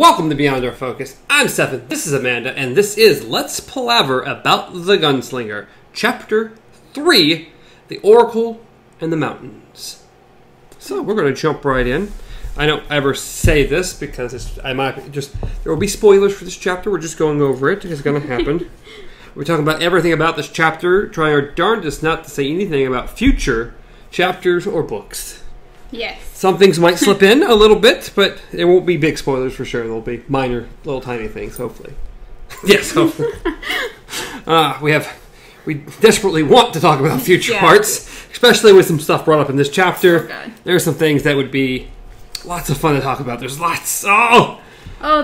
Welcome to Beyond Our Focus. I'm Stefan, this is Amanda, and this is Let's Palaver About the Gunslinger, Chapter 3, The Oracle and the Mountains. So we're going to jump right in. I don't ever say this because there will be spoilers for this chapter. We're just going over it. It's going to happen. We're talking about everything about this chapter, trying our darndest not to say anything about future chapters or books. Yes. Some things might slip in a little bit, but it won't be big spoilers for sure. There'll be minor, little tiny things, hopefully. Yes, hopefully. We desperately want to talk about future parts, especially with some stuff brought up in this chapter. Oh, God. There's some things that would be lots of fun to talk about. There's lots. Oh,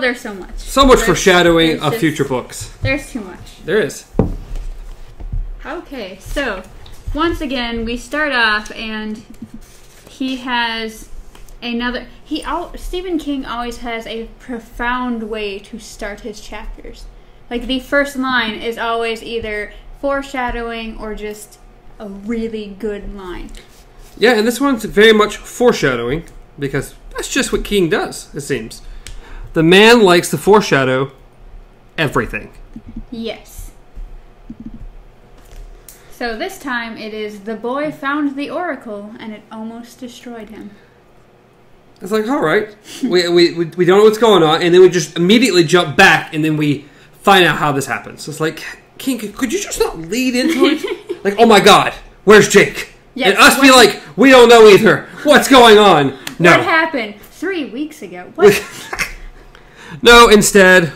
there's so much. So much foreshadowing of future books. There's too much. There is. Okay, so once again, we start off and... he has another... Stephen King always has a profound way to start his chapters. Like, the first line is always either foreshadowing or just a really good line. Yeah, and this one's very much foreshadowing, because that's just what King does, it seems. The man likes to foreshadow everything. Yes. So this time it is the boy found the oracle and it almost destroyed him. It's like, all right, we don't know what's going on, and then we just immediately jump back, and then we find out how this happens. So it's like, King, could you just not lead into it? Like, oh my God, where's Jake? Yes, and us be like, we don't know either. What's going on? No. What happened 3 weeks ago? What? No, instead,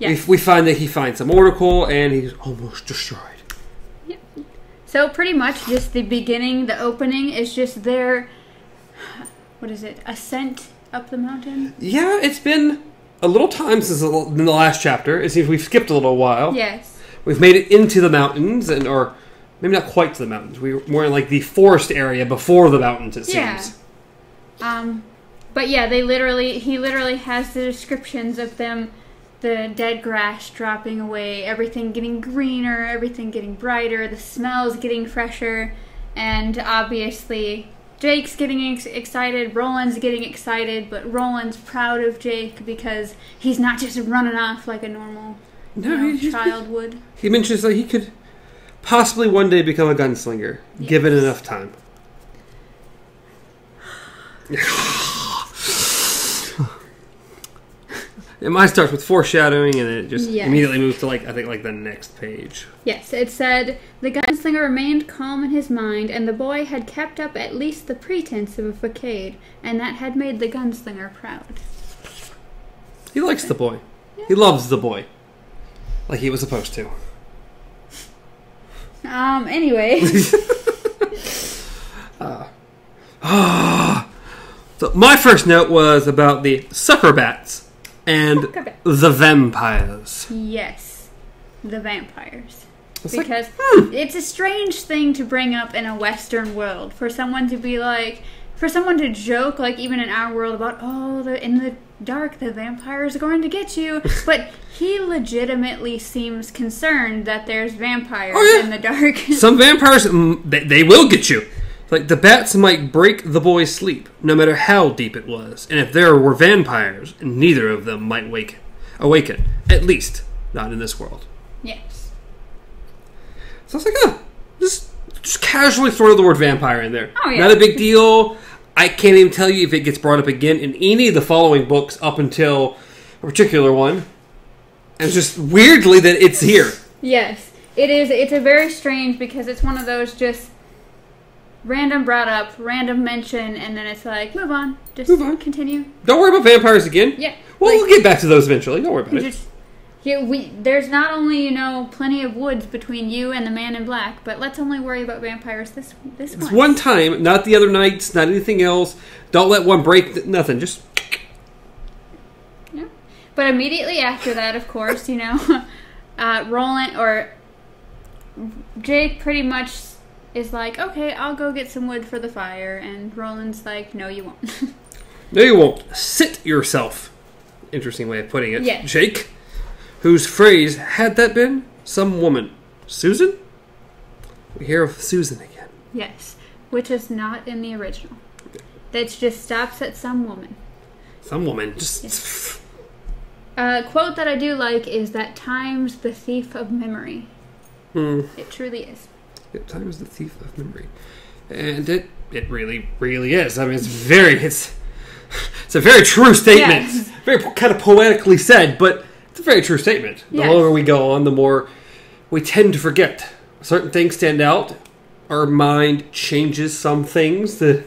we find that he finds some oracle and he's almost destroyed. So pretty much just the beginning, the opening, is just their, what is it, ascent up the mountain? Yeah, it's been a little time since the last chapter. It seems we've skipped a little while. Yes. We've made it into the mountains, or maybe not quite to the mountains. We were in like the forest area before the mountains, it seems. Yeah. But yeah, he literally has the descriptions of them, the dead grass dropping away, everything getting greener, everything getting brighter, the smells getting fresher, and obviously Jake's getting excited, Roland's getting excited, but Roland's proud of Jake because he's not just running off like a normal child would. He mentions that he could possibly one day become a gunslinger, given enough time. And mine starts with foreshadowing, and it just immediately moves to, I think, the next page. Yes, it said, the gunslinger remained calm in his mind, and the boy had kept up at least the pretense of a facade, and that had made the gunslinger proud. He likes the boy. Yeah. He loves the boy. Like he was supposed to. Anyway. So my first note was about the sucker bats. And the vampires. Yes, the vampires. Because it's a strange thing to bring up in a Western world. For someone to be like, for someone to joke, like even in our world, about, oh, in the dark, the vampires are going to get you. But he legitimately seems concerned that there's vampires in the dark. Some vampires, they will get you. Like, the bats might break the boy's sleep, no matter how deep it was. And if there were vampires, neither of them might awaken. At least, not in this world. Yes. So I was like, just casually throw the word vampire in there. Oh, yeah. Not a big deal. I can't even tell you if it gets brought up again in any of the following books up until a particular one. And it's just weirdly that it's here. Yes. It is. It's a very strange, because it's one of those just... random brought up, random mention, and then it's like, move on. Just move on. Continue. Don't worry about vampires again. Yeah. Well, like, we'll get back to those eventually. Don't worry about it. Yeah, there's not only, plenty of woods between you and the Man in Black, but let's only worry about vampires this once. One time, not the other nights, not anything else. Don't let one break, nothing. Just... yeah. But immediately after that, of course, Roland, or Jake pretty much... is like, okay, I'll go get some wood for the fire. And Roland's like, no, you won't. No, you won't. Sit yourself. Interesting way of putting it. Yes. Jake, whose phrase had that been? Some woman. Susan? We hear of Susan again. Yes, which is not in the original. That just stops at some woman. Some woman just... Yes. A quote that I do like is that time's the thief of memory. Mm. It truly is. Yeah, time is the thief of memory. And it really, really is. I mean, it's very... It's a very true statement. Yes. Very kind of poetically said, but it's a very true statement. The yes. longer we go on, the more we tend to forget. Certain things stand out. Our mind changes some things to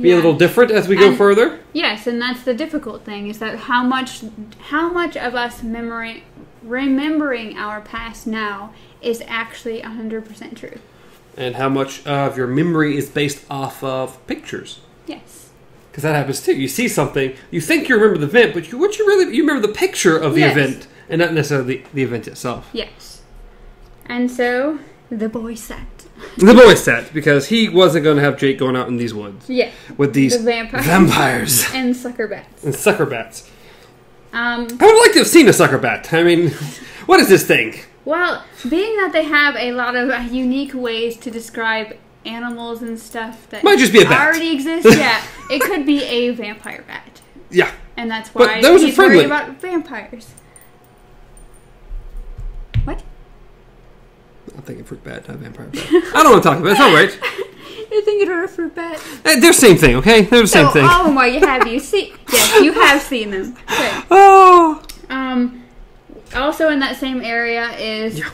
be yeah. a little different as we go further. Yes, and that's the difficult thing, is that how much of us remembering our past now is actually 100% true. And how much of your memory is based off of pictures. Yes. Because that happens too. You see something, you think you remember the event, but you remember the picture of the yes. event, and not necessarily the event itself. Yes. And so, the boy sat. The boy sat, because he wasn't going to have Jake going out in these woods. Yeah. With these vampires. And sucker bats. And sucker bats. I would like to have seen a sucker bat. I mean, what is this thing? Well, being that they have a lot of unique ways to describe animals and stuff that might just be a bat. Already exist. Yeah, it could be a vampire bat. Yeah, and that's why that he's worried about vampires. What? I'm thinking fruit bat, not vampire bat. I don't want to talk about it. It's all right. You're thinking of a fruit bat. They're the same thing, okay? They're the same thing. Oh my! Yes, you have seen them. Okay. Oh. Also in that same area is. Yeah.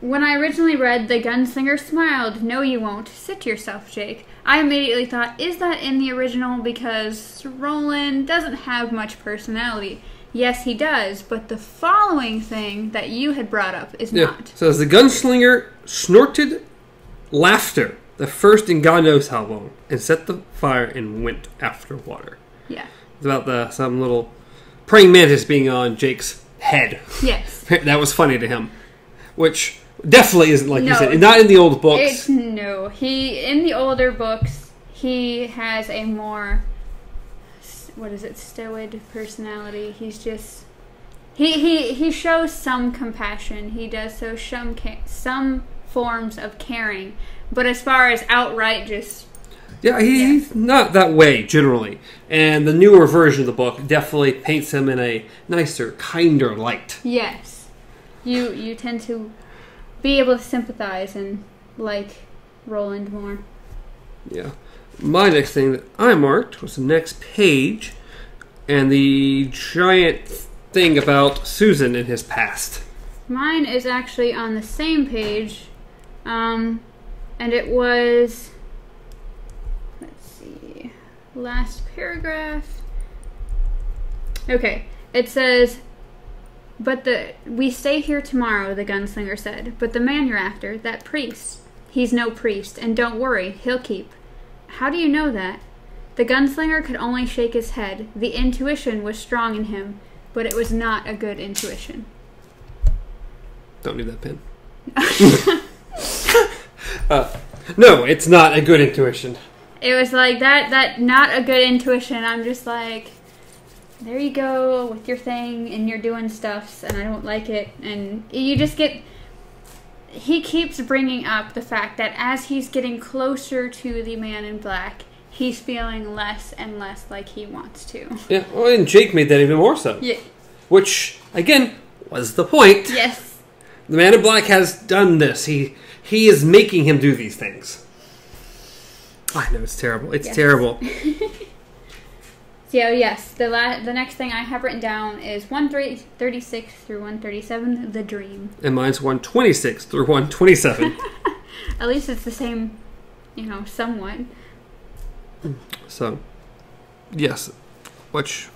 When I originally read The Gunslinger Smiled, No You Won't, Sit Yourself, Jake, I immediately thought, is that in the original? Because Roland doesn't have much personality. Yes, he does, but the following thing that you had brought up is yeah. not. So the gunslinger snorted laughter, the first in God knows how long, and set the fire and went after water. Yeah. It's about some little praying mantis being on Jake's head. Yes. That was funny to him. Which... Definitely isn't like you said. Not in the old books. In the older books, he has a more, stoic personality. He's just, he shows some compassion. He does show some forms of caring. But as far as outright just... Yeah, he's not that way, generally. And the newer version of the book definitely paints him in a nicer, kinder light. Yes. You tend to... be able to sympathize and like Roland more. Yeah. My next thing that I marked was the next page and the giant thing about Susan and his past. Mine is actually on the same page. And it was... Let's see. Last paragraph. Okay. It says... But we stay here tomorrow, the gunslinger said. But the man you're after, that priest, he's no priest, and don't worry, he'll keep. How do you know that? The gunslinger could only shake his head. The intuition was strong in him, but it was not a good intuition. Don't need that pen. No, it's not a good intuition. It was like that not a good intuition. I'm just like... There you go with your thing, and you're doing stuffs, and I don't like it. And you just get... He keeps bringing up the fact that as he's getting closer to the man in black, he's feeling less and less like he wants to. Yeah, well, and Jake made that even more so. Yeah. Which, again, was the point. Yes. The man in black has done this. He is making him do these things. I know, it's terrible. It's yes. terrible. Yeah, yes, the next thing I have written down is 136 through 137, The Dream. And mine's 126 through 127. At least it's the same, somewhat. So, yes, which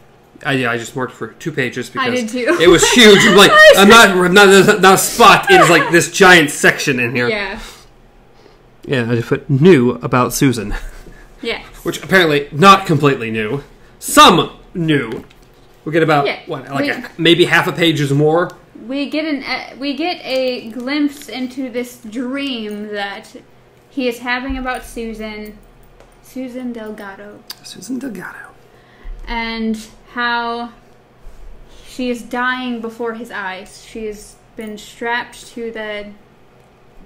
I just marked for 2 pages because I did too. It was huge. I'm like, not a spot is like this giant section in here. Yeah. Yeah, I just put new about Susan. Yes. Which apparently not completely new. Some new. We get about maybe half a page is more. We get a glimpse into this dream that he is having about Susan Delgado, and how she is dying before his eyes. She has been strapped to the.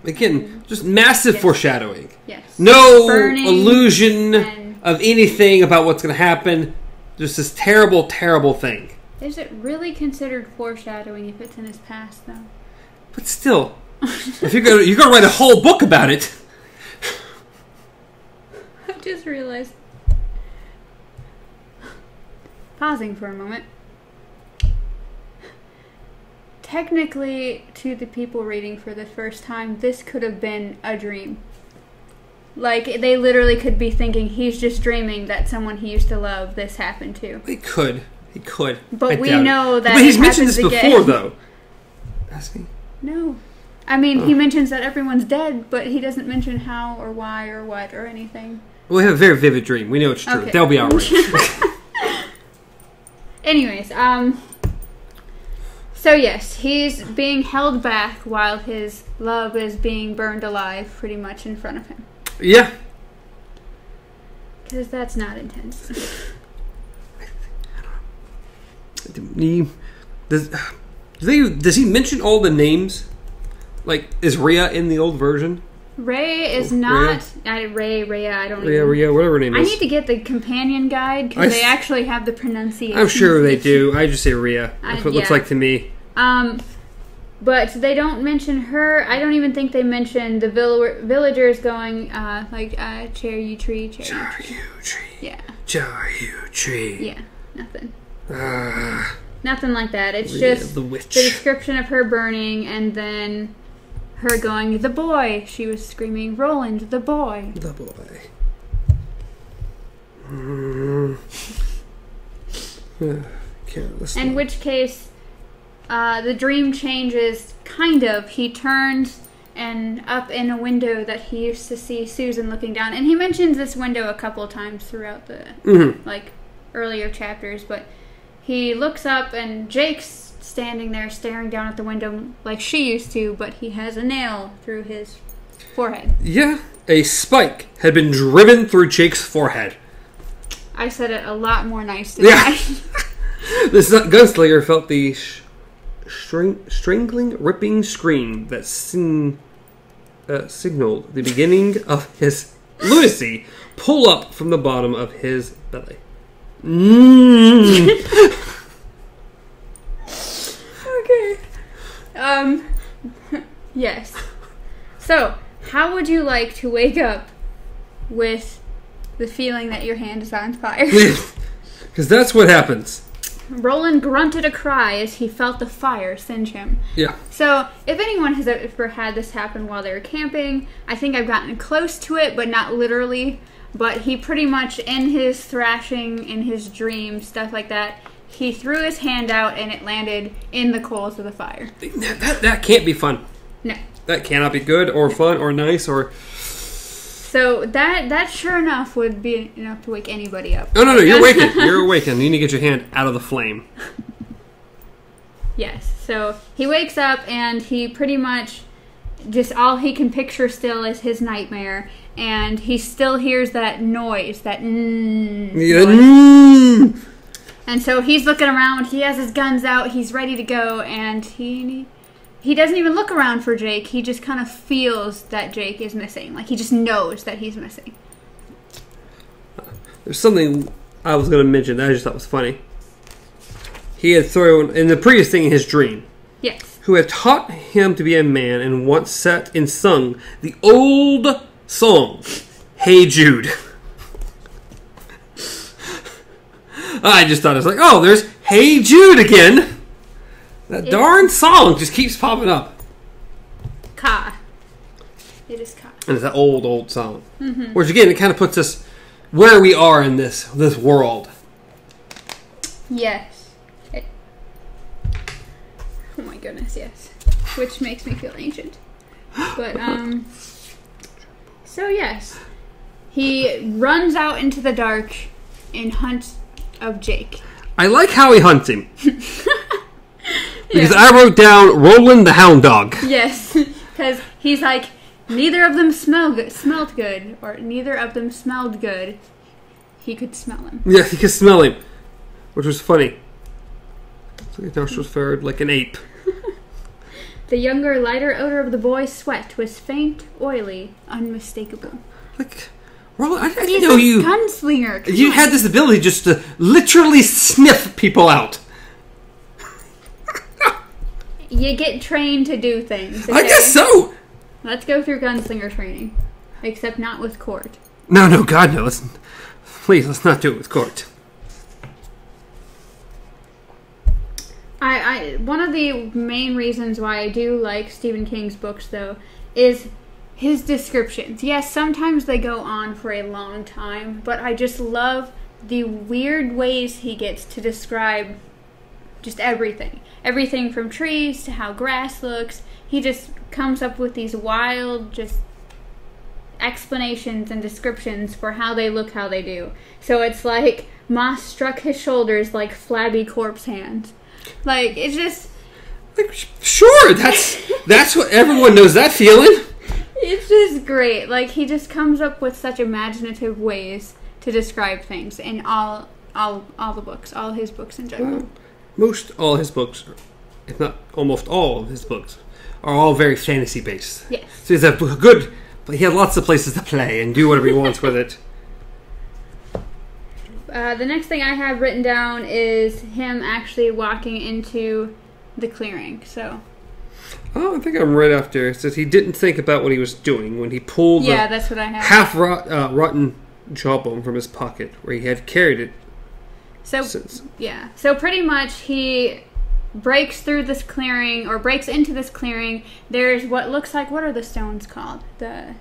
Again, just massive yes. foreshadowing. Yes. No burning illusion of anything about what's going to happen. Just this terrible, terrible thing. Is it really considered foreshadowing if it's in his past, though? But still, if you're gonna write a whole book about it. I just realized. Pausing for a moment. Technically, to the people reading for the first time, this could have been a dream. Like, they literally could be thinking, he's just dreaming that someone he used to love this happened to. He could. He could. But we know that. But he's mentioned this before, though. Has he? No. I mean, he mentions that everyone's dead, but he doesn't mention how or why or what or anything. Well, we have a very vivid dream. We know it's true. Okay. They'll be all right. Anyways, so yes, he's being held back while his love is being burned alive pretty much in front of him. Yeah. Because that's not intense. I don't know. Does he mention all the names? Like, is Rhea in the old version? Ray is not... Rhea, I don't know. Rhea, whatever her name is. I need to get the companion guide, because they actually have the pronunciation. I'm sure they do. I just say Rhea. That's what it looks like to me. But they don't mention her. I don't even think they mention the villagers going, charyou tree, charyou tree. Yeah. Charyou tree. Yeah, nothing. Nothing like that. It's just the description of her burning, and then... her going, the boy. She was screaming, Roland, the boy. The boy. In which case, the dream changes, kind of. He turns and up in a window that he used to see Susan looking down. And he mentions this window a couple times throughout the earlier chapters. But he looks up and Jake's standing there staring down at the window like she used to, but he has a nail through his forehead. Yeah, a spike had been driven through Jake's forehead. I said it a lot more nice than This gunslinger felt the strangling, ripping scream that signaled the beginning of his lunacy pull up from the bottom of his belly. Okay. Yes. So, how would you like to wake up with the feeling that your hand is on fire? Because that's what happens. Roland grunted a cry as he felt the fire singe him. Yeah. So, if anyone has ever had this happen while they were camping, I think I've gotten close to it, but not literally. But he pretty much, in his thrashing, in his dream, stuff like that, he threw his hand out, and it landed in the coals of the fire. That can't be fun. No. That cannot be good or fun or nice or... So that sure enough would be enough to wake anybody up. No, you're waking. You're waking. You need to get your hand out of the flame. Yes. So he wakes up, and he pretty much... just all he can picture still is his nightmare, and he still hears that noise. That noise. And so he's looking around, he has his guns out, he's ready to go, and he doesn't even look around for Jake. He just kind of feels that Jake is missing. Like, he just knows that he's missing. There's something I was going to mention that I just thought was funny. He had thrown, in the previous thing, in his dream. Yes. Who had taught him to be a man and once sat and sung the old song, Hey Jude. I just thought it was like, oh, there's Hey Jude again. That darn song just keeps popping up. Ka. It is Ka. And it's that old, old song. Mm-hmm. Which, again, it kind of puts us where we are in this world. Yes. Oh, my goodness, yes. Which makes me feel ancient. But, so, yes. He runs out into the dark and hunts... of Jake. I like how he hunts him. Because I wrote down Roland the hound dog. Yes, because he's like, neither of them smelled good, or neither of them smelled good. He could smell him. Yeah, he could smell him, which was funny. So his nostrils furrowed like an ape. The younger, lighter odor of the boy's sweat was faint, oily, unmistakable. Like, Robot, I didn't know you. Gunslinger. You had this ability just to literally sniff people out. You get trained to do things. Okay? I guess so. Let's go through gunslinger training, except not with Court. No, no, God no. Let's not do it with Court. I one of the main reasons why I do like Stephen King's books, though, is his descriptions. Yes, sometimes they go on for a long time, but I just love the weird ways he gets to describe just everything. Everything from trees to how grass looks. He just comes up with these wild, just explanations and descriptions for how they look, how they do. So it's like moss struck his shoulders like flabby corpse hands. Like, it's just... Like, sure, that's what everyone knows, that feeling. It's just great. Like, he just comes up with such imaginative ways to describe things in all the books, all his books in general. Well, most all his books, if not almost all of his books, are all very fantasy-based. Yes. So he's a good... But he had lots of places to play and do whatever he wants with it. The next thing I have written down is him actually walking into the clearing. So, oh, I think I'm right after. It says he didn't think about what he was doing when he pulled that's what I have. half-rotten jawbone from his pocket where he had carried it. So since. Yeah, so pretty much he breaks through this clearing, or breaks into this clearing. There's what looks like, what are the stones called? The...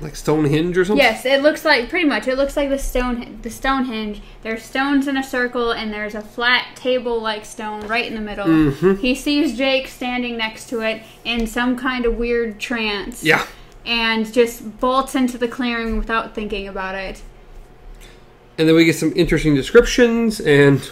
Like Stonehenge or something? Yes, it looks like, pretty much, it looks like the Stonehenge. There's stones in a circle, and there's a flat table-like stone right in the middle. Mm-hmm. He sees Jake standing next to it in some kind of weird trance. Yeah. And just bolts into the clearing without thinking about it. And then we get some interesting descriptions, and...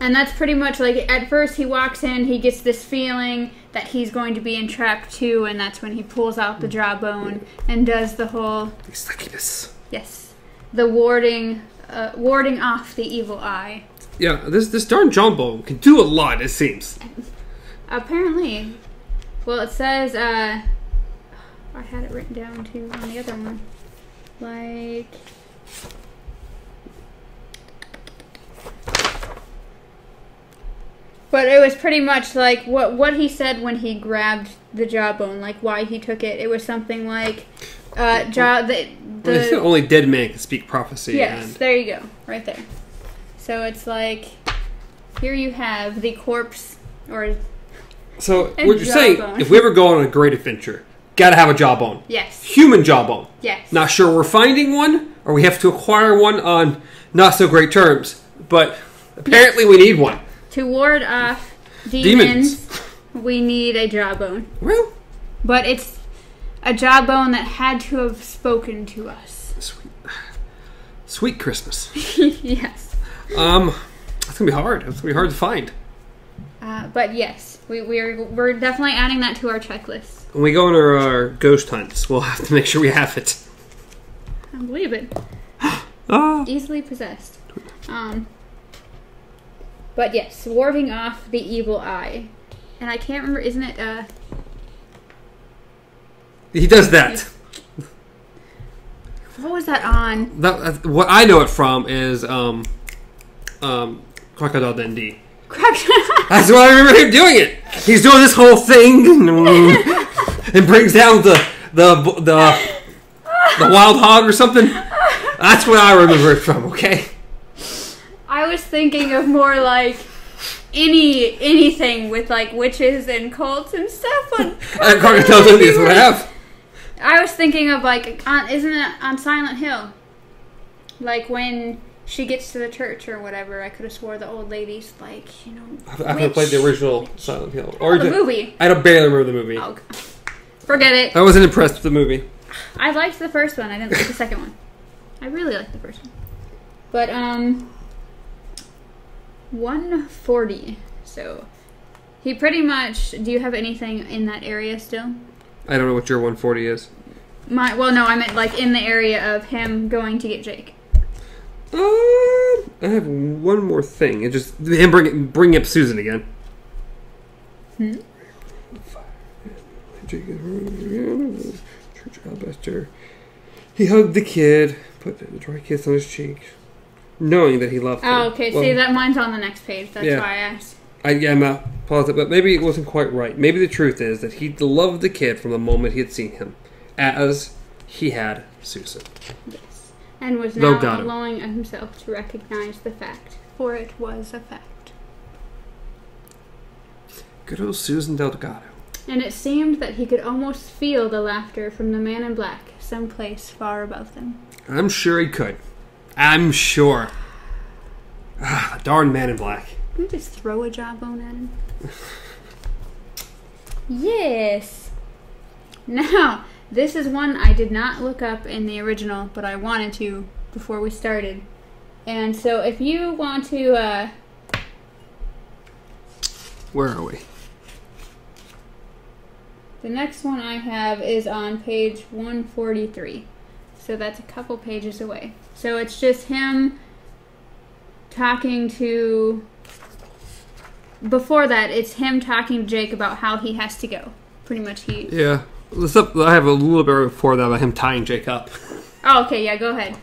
And that's pretty much, like, at first he walks in, he gets this feeling that he's going to be in trap 2, and that's when he pulls out the jawbone and does the whole... Succubus. Yes. The warding off the evil eye. Yeah, this darn jawbone can do a lot, it seems. Apparently. Well, it says, I had it written down, too, on the other one. Like... But it was pretty much like what he said when he grabbed the jawbone, like why he took it. It was something like, the only dead man can speak prophecy. Yes, and there you go, right there. So it's like, here you have the corpse, or so what you're saying. If we ever go on a great adventure, gotta have a jawbone. Yes, human jawbone. Yes. Not sure we're finding one, or we have to acquire one on not so great terms, but apparently we need one. To ward off demons, we need a jawbone. Well. But it's a jawbone that had to have spoken to us. Sweet Christmas. Yes. It's going to be hard. It's going to be hard to find. But yes, we're definitely adding that to our checklist. When we go on our ghost hunts, we'll have to make sure we have it. I believe it. Easily possessed. But yes, warding off the evil eye. And I can't remember, isn't it, He does that. What was that on? What I know it from is, Crocodile Dundee. That's what I remember him doing it! He's doing this whole thing, and brings down the wild hog or something. That's what I remember it from, okay? I was thinking of more like anything with like witches and cults and stuff. Crocodile Dundee is what I have. I was thinking of like, isn't it on Silent Hill? Like when she gets to the church or whatever, I could have swore the old lady's like, you know. I've never played the original Silent Hill. Or the movie. I don't barely remember the movie. Oh, forget it. I wasn't impressed with the movie. I liked the first one. I didn't like the second one. I really liked the first one. But, 140. So he pretty much... Do you have anything in that area still? I don't know what your 140 is. Well, no, I meant like in the area of him going to get Jake. I have one more thing. It just him bring up Susan again. Hmm. Jake, Church Alabaster. He hugged the kid, put a dry kiss on his cheek, knowing that he loved him. Oh, okay. Well, see, that mine's on the next page. That's why I asked. I'm not positive, but maybe it wasn't quite right. Maybe the truth is that he loved the kid from the moment he had seen him, as he had Susan. Yes. And was now allowing himself to recognize the fact, for it was a fact. Good old Susan Delgado. And it seemed that he could almost feel the laughter from the man in black, someplace far above them. I'm sure he could. I'm sure. Ah, darn man in black. Can we just throw a jawbone at him? Yes. Now, this is one I did not look up in the original, but I wanted to before we started. And so if you want to... Where are we? The next one I have is on page 143. So that's a couple pages away. So it's just him talking to... Before that, it's him talking to Jake about how he has to go. Pretty much he... Yeah. I have a little bit before that about him tying Jake up. Oh, okay. Yeah, go ahead.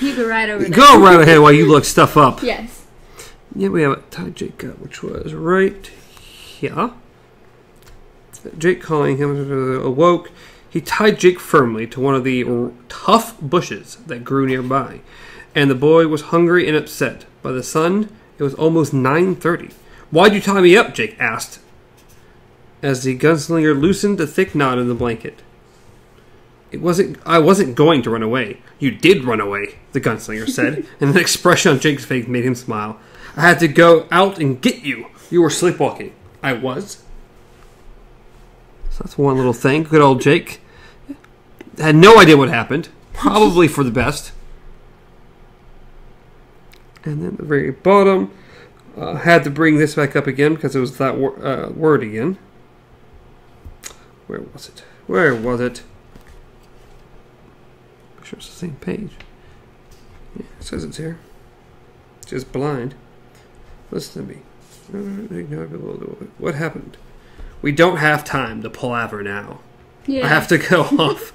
You go right over there. Go right ahead while you look stuff up. Yes. Yeah, we have tied Jake up, which was right here. Jake calling him awoke. He tied Jake firmly to one of the tough bushes that grew nearby. And the boy was hungry and upset by the sun... It was almost 9:30. Why'd you tie me up? Jake asked, as the gunslinger loosened the thick knot in the blanket. I wasn't going to run away. You did run away, the gunslinger said, and an expression on Jake's face made him smile. I had to go out and get you. You were sleepwalking. I was. So that's one little thing. Good old Jake. Had no idea what happened. Probably for the best. And then the very bottom, had to bring this back up again because it was that word again. Where was it? Where was it? I'm sure it's the same page. Yeah, it says it's here. Just blind. Listen to me. What happened? We don't have time to palaver now. Yeah. I have to go off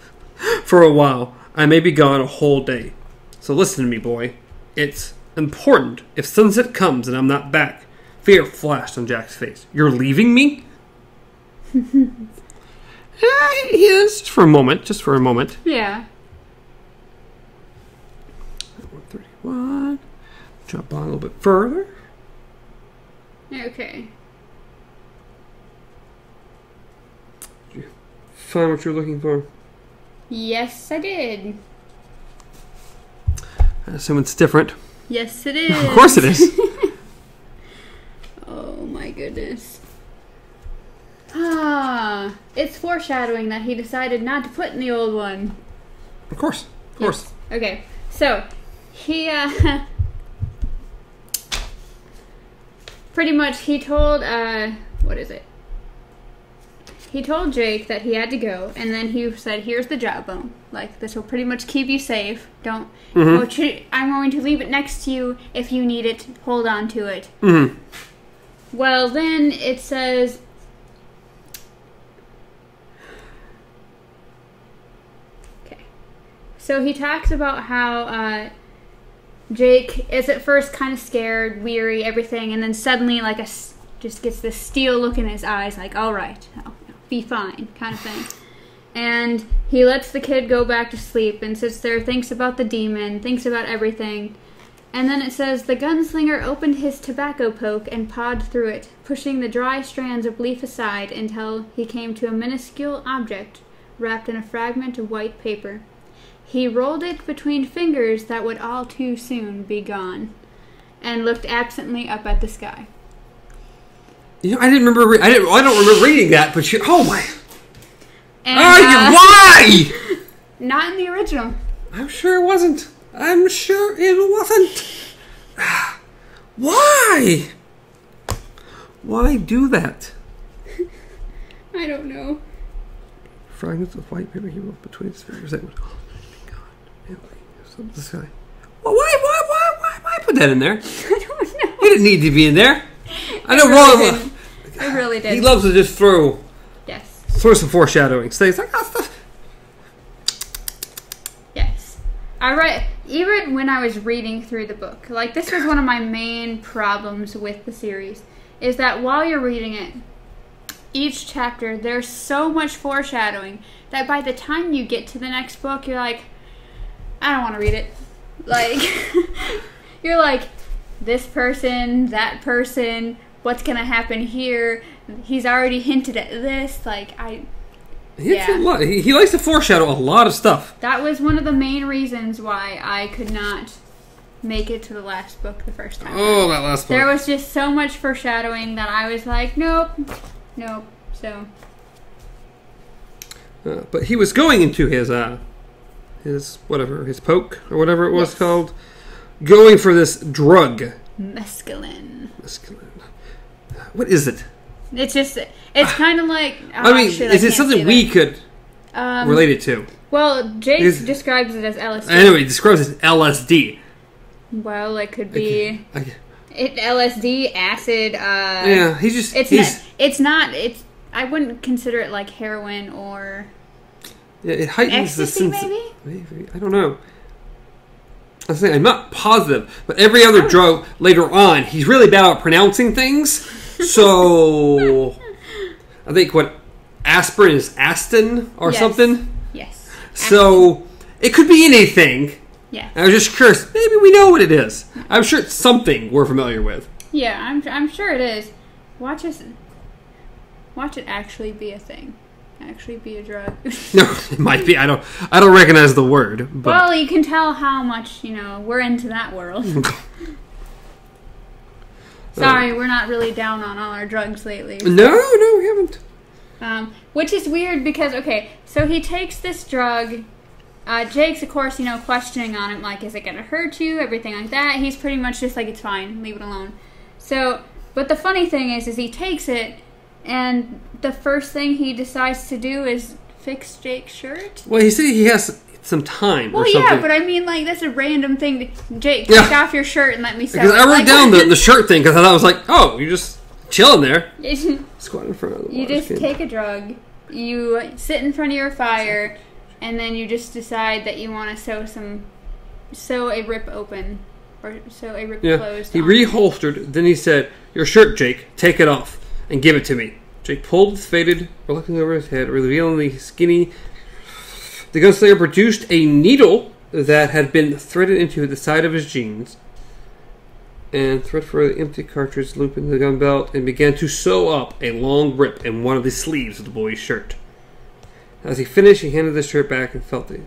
for a while. I may be gone a whole day. So listen to me, boy. It's... important. If sunset comes and I'm not back, fear flashed on Jack's face. You're leaving me? He is. Just for a moment. Just for a moment. Yeah. 131. Jump on a little bit further. Okay. Did you find what you're looking for? Yes, I did. I assume it's different. Yes, it is. Of course it is. Oh, my goodness. Ah, it's foreshadowing that he decided not to put in the old one. Of course. Of course. Yes. Okay. So, he, pretty much he told, what is it? He told Jake that he had to go, and then he said, here's the jawbone. Like, this will pretty much keep you safe. Don't. Mm-hmm. I'm going to leave it next to you. If you need it, hold on to it. Mm-hmm. Well, then it says... Okay. So he talks about how Jake is at first kind of scared, weary, everything, and then suddenly, like, just gets this steel look in his eyes, like, all right, no. Be fine, kind of thing. And he lets the kid go back to sleep and sits there, thinks about the demon, thinks about everything. And then it says, the gunslinger opened his tobacco poke and pawed through it, pushing the dry strands of leaf aside until he came to a minuscule object wrapped in a fragment of white paper. He rolled it between fingers that would all too soon be gone, and looked absently up at the sky. You know, I didn't remember. I don't remember reading that. But oh my! And, why? Not in the original. I'm sure it wasn't. I'm sure it wasn't. Why? Why do that? I don't know. Fragments of white paper he rolled between his fingers that would all be gone. Anyway, this guy. Well, why put that in there? I don't know. It didn't need to be in there. I know. Really I really did. He loves to just throw some foreshadowing. He's like, oh, when I was reading through the book. Like, this was one of my main problems with the series, is that while you're reading it, each chapter, there's so much foreshadowing that by the time you get to the next book, you're like, I don't want to read it. Like, you're like, this person, that person, what's going to happen here? He's already hinted at this. Like, yeah. A lot. He likes to foreshadow a lot of stuff. That was one of the main reasons why I could not make it to the last book the first time. Oh, that last book. There was just so much foreshadowing that I was like, nope. So. But he was going into his poke or whatever it was called, going for this drug. Mescaline. What is it? It's just, it's kind of like... is it something we could relate it to? Well, Jake describes it as LSD. Anyway, he describes it as LSD. Well, it could be LSD, acid. Yeah, he's just... It's not, I wouldn't consider it like heroin or... Yeah, it heightens the sense. Ecstasy, maybe? I don't know. I'm not positive, but every other drug later on, he's really bad at pronouncing things. So, I think what aspirin is Aston or something. Yes. So, it could be anything. Yeah. I was just curious. Maybe we know what it is. I'm sure it's something we're familiar with. Yeah, I'm sure it is. Watch it actually be a thing. Actually be a drug. No, it might be. I don't recognize the word. But. Well, you can tell how much, we're into that world. Sorry, we're not really down on all our drugs lately. So. No, we haven't. Which is weird because, so he takes this drug. Jake's, of course, questioning on him, like, is it going to hurt you? Everything like that. He's pretty much just like, it's fine. Leave it alone. So, but the funny thing is he takes it, and the first thing he decides to do is fix Jake's shirt. Well, he said he has some time or something. Well, yeah, but that's a random thing. Jake, take off your shirt and let me sew it. I wrote down the shirt thing because I thought I was like, oh, you're just chilling there. Squat in front of the take a drug, you sit in front of your fire, and then you just decide that you want to sew a rip open. Or sew a rip closed. He reholstered, then he said, your shirt, Jake, take it off and give it to me. Jake pulled his faded, looking over his head, revealing the skinny. The gunslinger produced a needle that had been threaded into the side of his jeans and thread for the empty cartridge loop into the gun belt and began to sew up a long rip in one of the sleeves of the boy's shirt. As he finished, he handed the shirt back and felt it.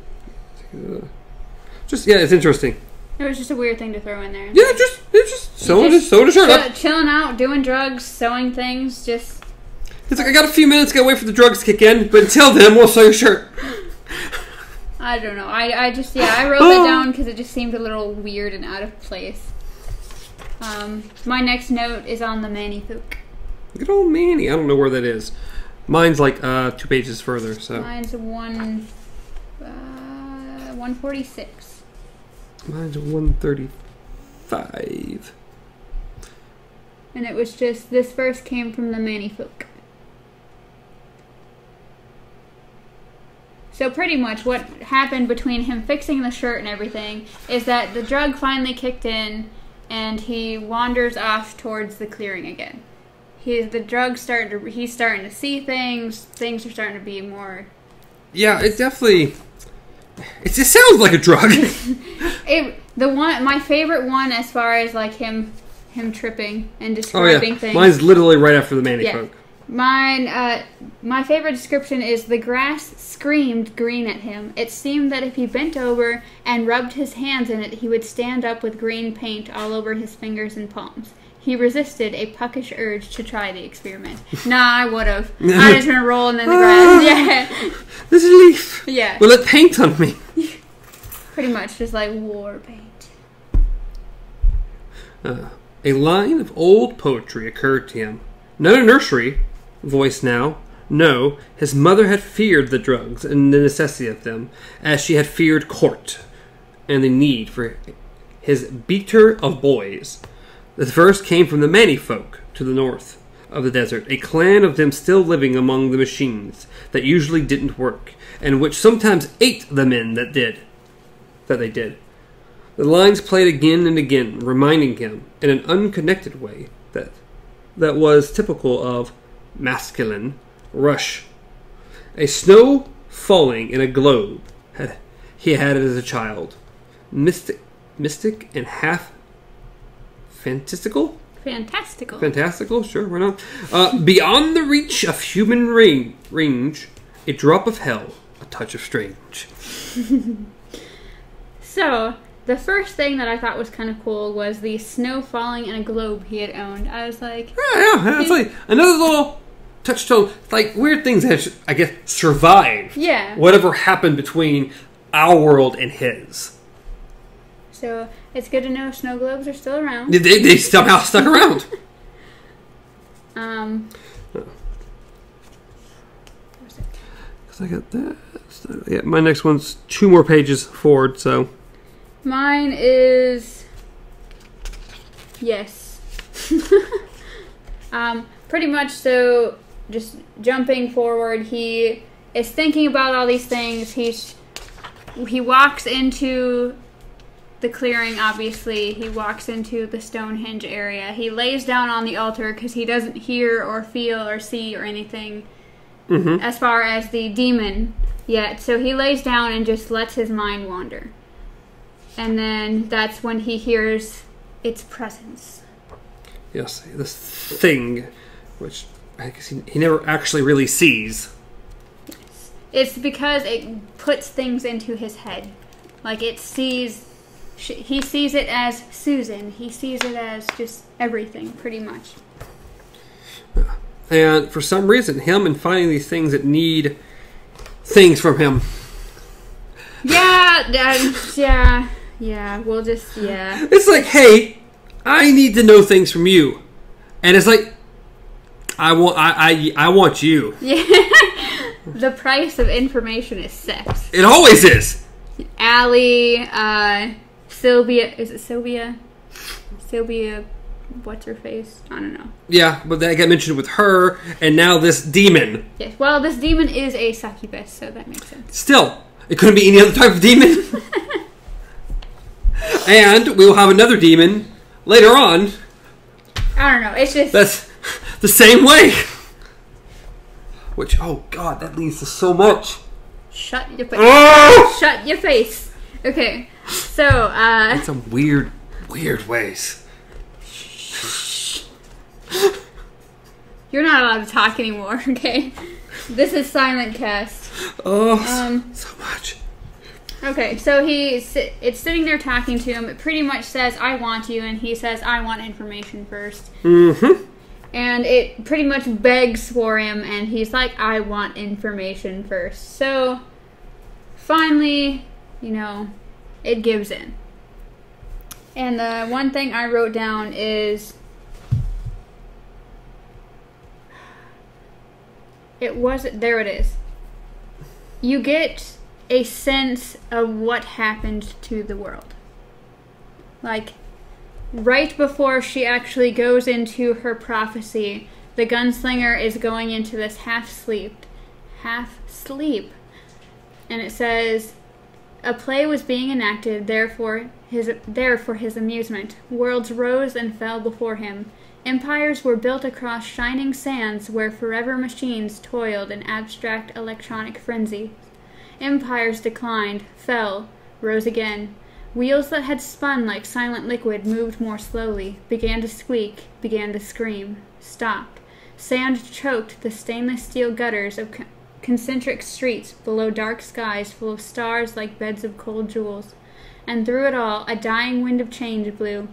It's interesting. It was just a weird thing to throw in there. Yeah, it's just sewing a shirt up. Chilling out, doing drugs, sewing things, just... It's like, I got a few minutes, gotta wait for the drugs to kick in, but until then, we'll sew your shirt. I don't know. I wrote that down because it just seemed a little weird and out of place. My next note is on the Manny folk. Good old Manny. I don't know where that is. Mine's like 2 pages further, so. Mine's 146. Mine's 135. And it was just, this verse came from the Manny folk. So pretty much what happened between him fixing the shirt and everything is that the drug finally kicked in and he wanders off towards the clearing again. He's starting to see things. Things are starting to be more... Yeah, it definitely... It just sounds like a drug. My favorite one as far as like him tripping and describing things. Mine's literally right after the Manny folk. Mine, my favorite description is, the grass screamed green at him. It seemed that if he bent over and rubbed his hands in it, he would stand up with green paint all over his fingers and palms. He resisted a puckish urge to try the experiment. Nah, I would have. I just gonna roll and then the grass. Yeah. This is a leaf. Yeah. Will it paint on me? Pretty much, just like war paint. A line of old poetry occurred to him. Not a nursery... voice now. No, his mother had feared the drugs and the necessity of them, as she had feared court and the need for his beater of boys. The verse came from the Manny folk to the north of the desert, a clan of them still living among the machines that usually didn't work, and which sometimes ate the men that they did. The lines played again and again, reminding him, in an unconnected way, that was typical of mescaline rush. A snow falling in a globe he had it as a child. Mystic and half fantastical? Fantastical. Fantastical, sure, why not? Beyond the reach of human range, a drop of hell, a touch of strange. So, the first thing that I thought was kind of cool was the snow falling in a globe he had owned. I was like... Yeah, that's like another little touchstone. Like, weird things that, I guess, survived. Yeah. Whatever happened between our world and his. So, it's good to know snow globes are still around. They somehow stuck around. Because I got that. So, yeah, my next one's 2 more pages forward, so... Mine is... Yes. Pretty much, so, just jumping forward, he is thinking about all these things. He walks into the clearing, obviously. He walks into the Stonehenge area. He lays down on the altar because he doesn't hear or feel or see or anything as far as the demon yet. So he lays down and just lets his mind wander. And then that's when he hears its presence. Yes, this thing, which I guess he never actually really sees. Yes. It's because it puts things into his head. Like it sees, he sees it as Susan. He sees it as just everything, pretty much. And for some reason, him and finding these things that need things from him. Yeah, we'll just, yeah. It's like, hey, I need to know things from you. And it's like, I want you. Yeah. The price of information is sex. It always is. Allie, Sylvia, is it Sylvia? Sylvia, what's her face? I don't know. Yeah, but that got mentioned with her, and now this demon. Yes, well, this demon is a succubus, so that makes sense. Still. It couldn't be any other type of demon. And we will have another demon later on. I don't know. It's just... That's the same way. Which, oh God, that leads to so much. Shut your face. Oh! Shut your face. Okay, so... in some weird, weird ways. Shh. You're not allowed to talk anymore, okay? This is Silent Cast. Oh, so much. Okay, so it's sitting there talking to him. It pretty much says, I want you, and he says, I want information first. Mm-hmm. And it pretty much begs for him, and he's like, I want information first. So, finally, you know, it gives in. And the one thing I wrote down is... It wasn't... There it is. You get a sense of what happened to the world. Like, right before she actually goes into her prophecy, the gunslinger is going into this half-sleep. And it says, a play was being enacted, there for his amusement. Worlds rose and fell before him. Empires were built across shining sands where forever machines toiled in abstract electronic frenzy. Empires declined, fell, rose again. Wheels that had spun like silent liquid moved more slowly, began to squeak, began to scream, stopped. Sand choked the stainless steel gutters of concentric streets below dark skies full of stars like beds of cold jewels. And through it all, a dying wind of change blew,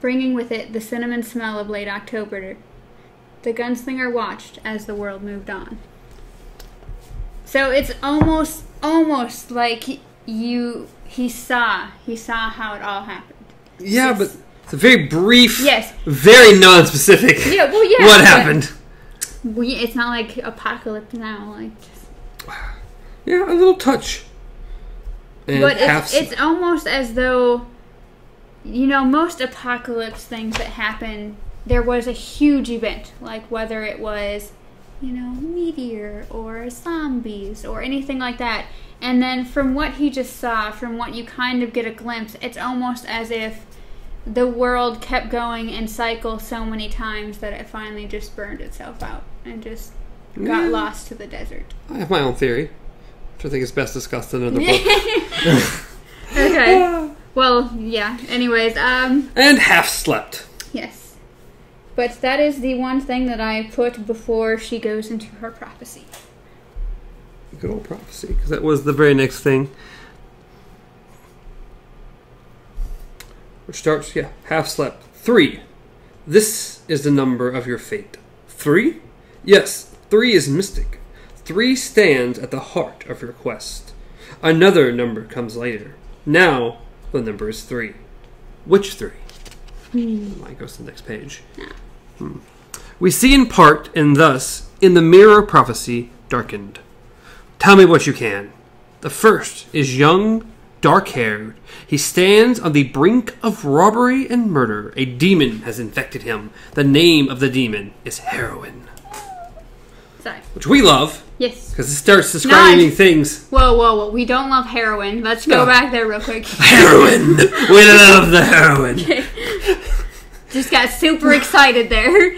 bringing with it the cinnamon smell of late October. The gunslinger watched as the world moved on. So it's almost like he saw how it all happened. Yeah, but it's a very brief, yes, very non-specific. Yeah, well, yeah. What happened? It's not like apocalypse now, like. Just... Yeah, a little touch. And but it's almost as though. You know, most apocalypse things that happen, there was a huge event. Like, whether it was you know, meteor or zombies or anything like that. And then from what he just saw, from what you kind of get a glimpse, it's almost as if the world kept going in cycles so many times that it finally just burned itself out and just got lost to the desert. I have my own theory, which I think is best discussed in another book. Okay. Well, yeah. Anyways, and half slept. Yes. But that is the one thing that I put before she goes into her prophecy. Good old prophecy, because that was the very next thing. Which starts, yeah, half slept. 3. This is the number of your fate. 3? Yes, 3 is mystic. 3 stands at the heart of your quest. Another number comes later. Now, the number is 3. Which 3? Mine goes to the next page. We see in part, and thus, in the mirror prophecy, darkened. Tell me what you can. The first is young, dark-haired. He stands on the brink of robbery and murder. A demon has infected him. The name of the demon is heroin. Sorry. Which we love. Yes. Because it starts describing things. Whoa, whoa, whoa. We don't love heroin. Let's go back there real quick. Heroin! We love the heroin. Okay. Just got super excited there.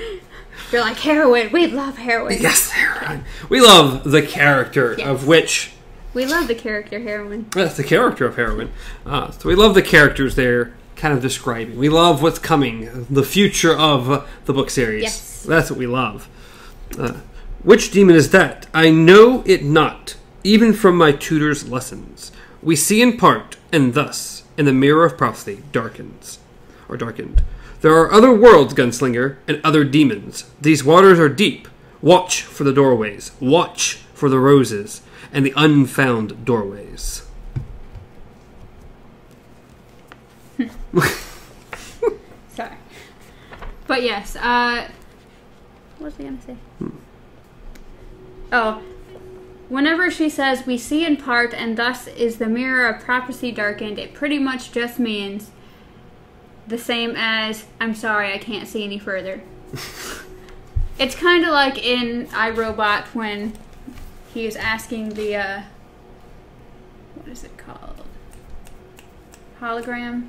You're like, heroin. We love heroin. Yes, heroin. We love the character of which... We love the character heroin. That's the character of heroin. So we love the characters they're kind of describing. We love what's coming. The future of the book series. Yes. That's what we love. Which demon is that? I know it not, even from my tutor's lessons. We see in part, and thus, in the mirror of prophecy, darkened. There are other worlds, Gunslinger, and other demons. These waters are deep. Watch for the doorways. Watch for the roses and the unfound doorways. Sorry. But yes, what was I going to say? Oh. Whenever she says, we see in part, and thus is the mirror of prophecy darkened, it pretty much just means... the same as, I'm sorry, I can't see any further. It's kind of like in iRobot when he is asking the, what is it called? Hologram?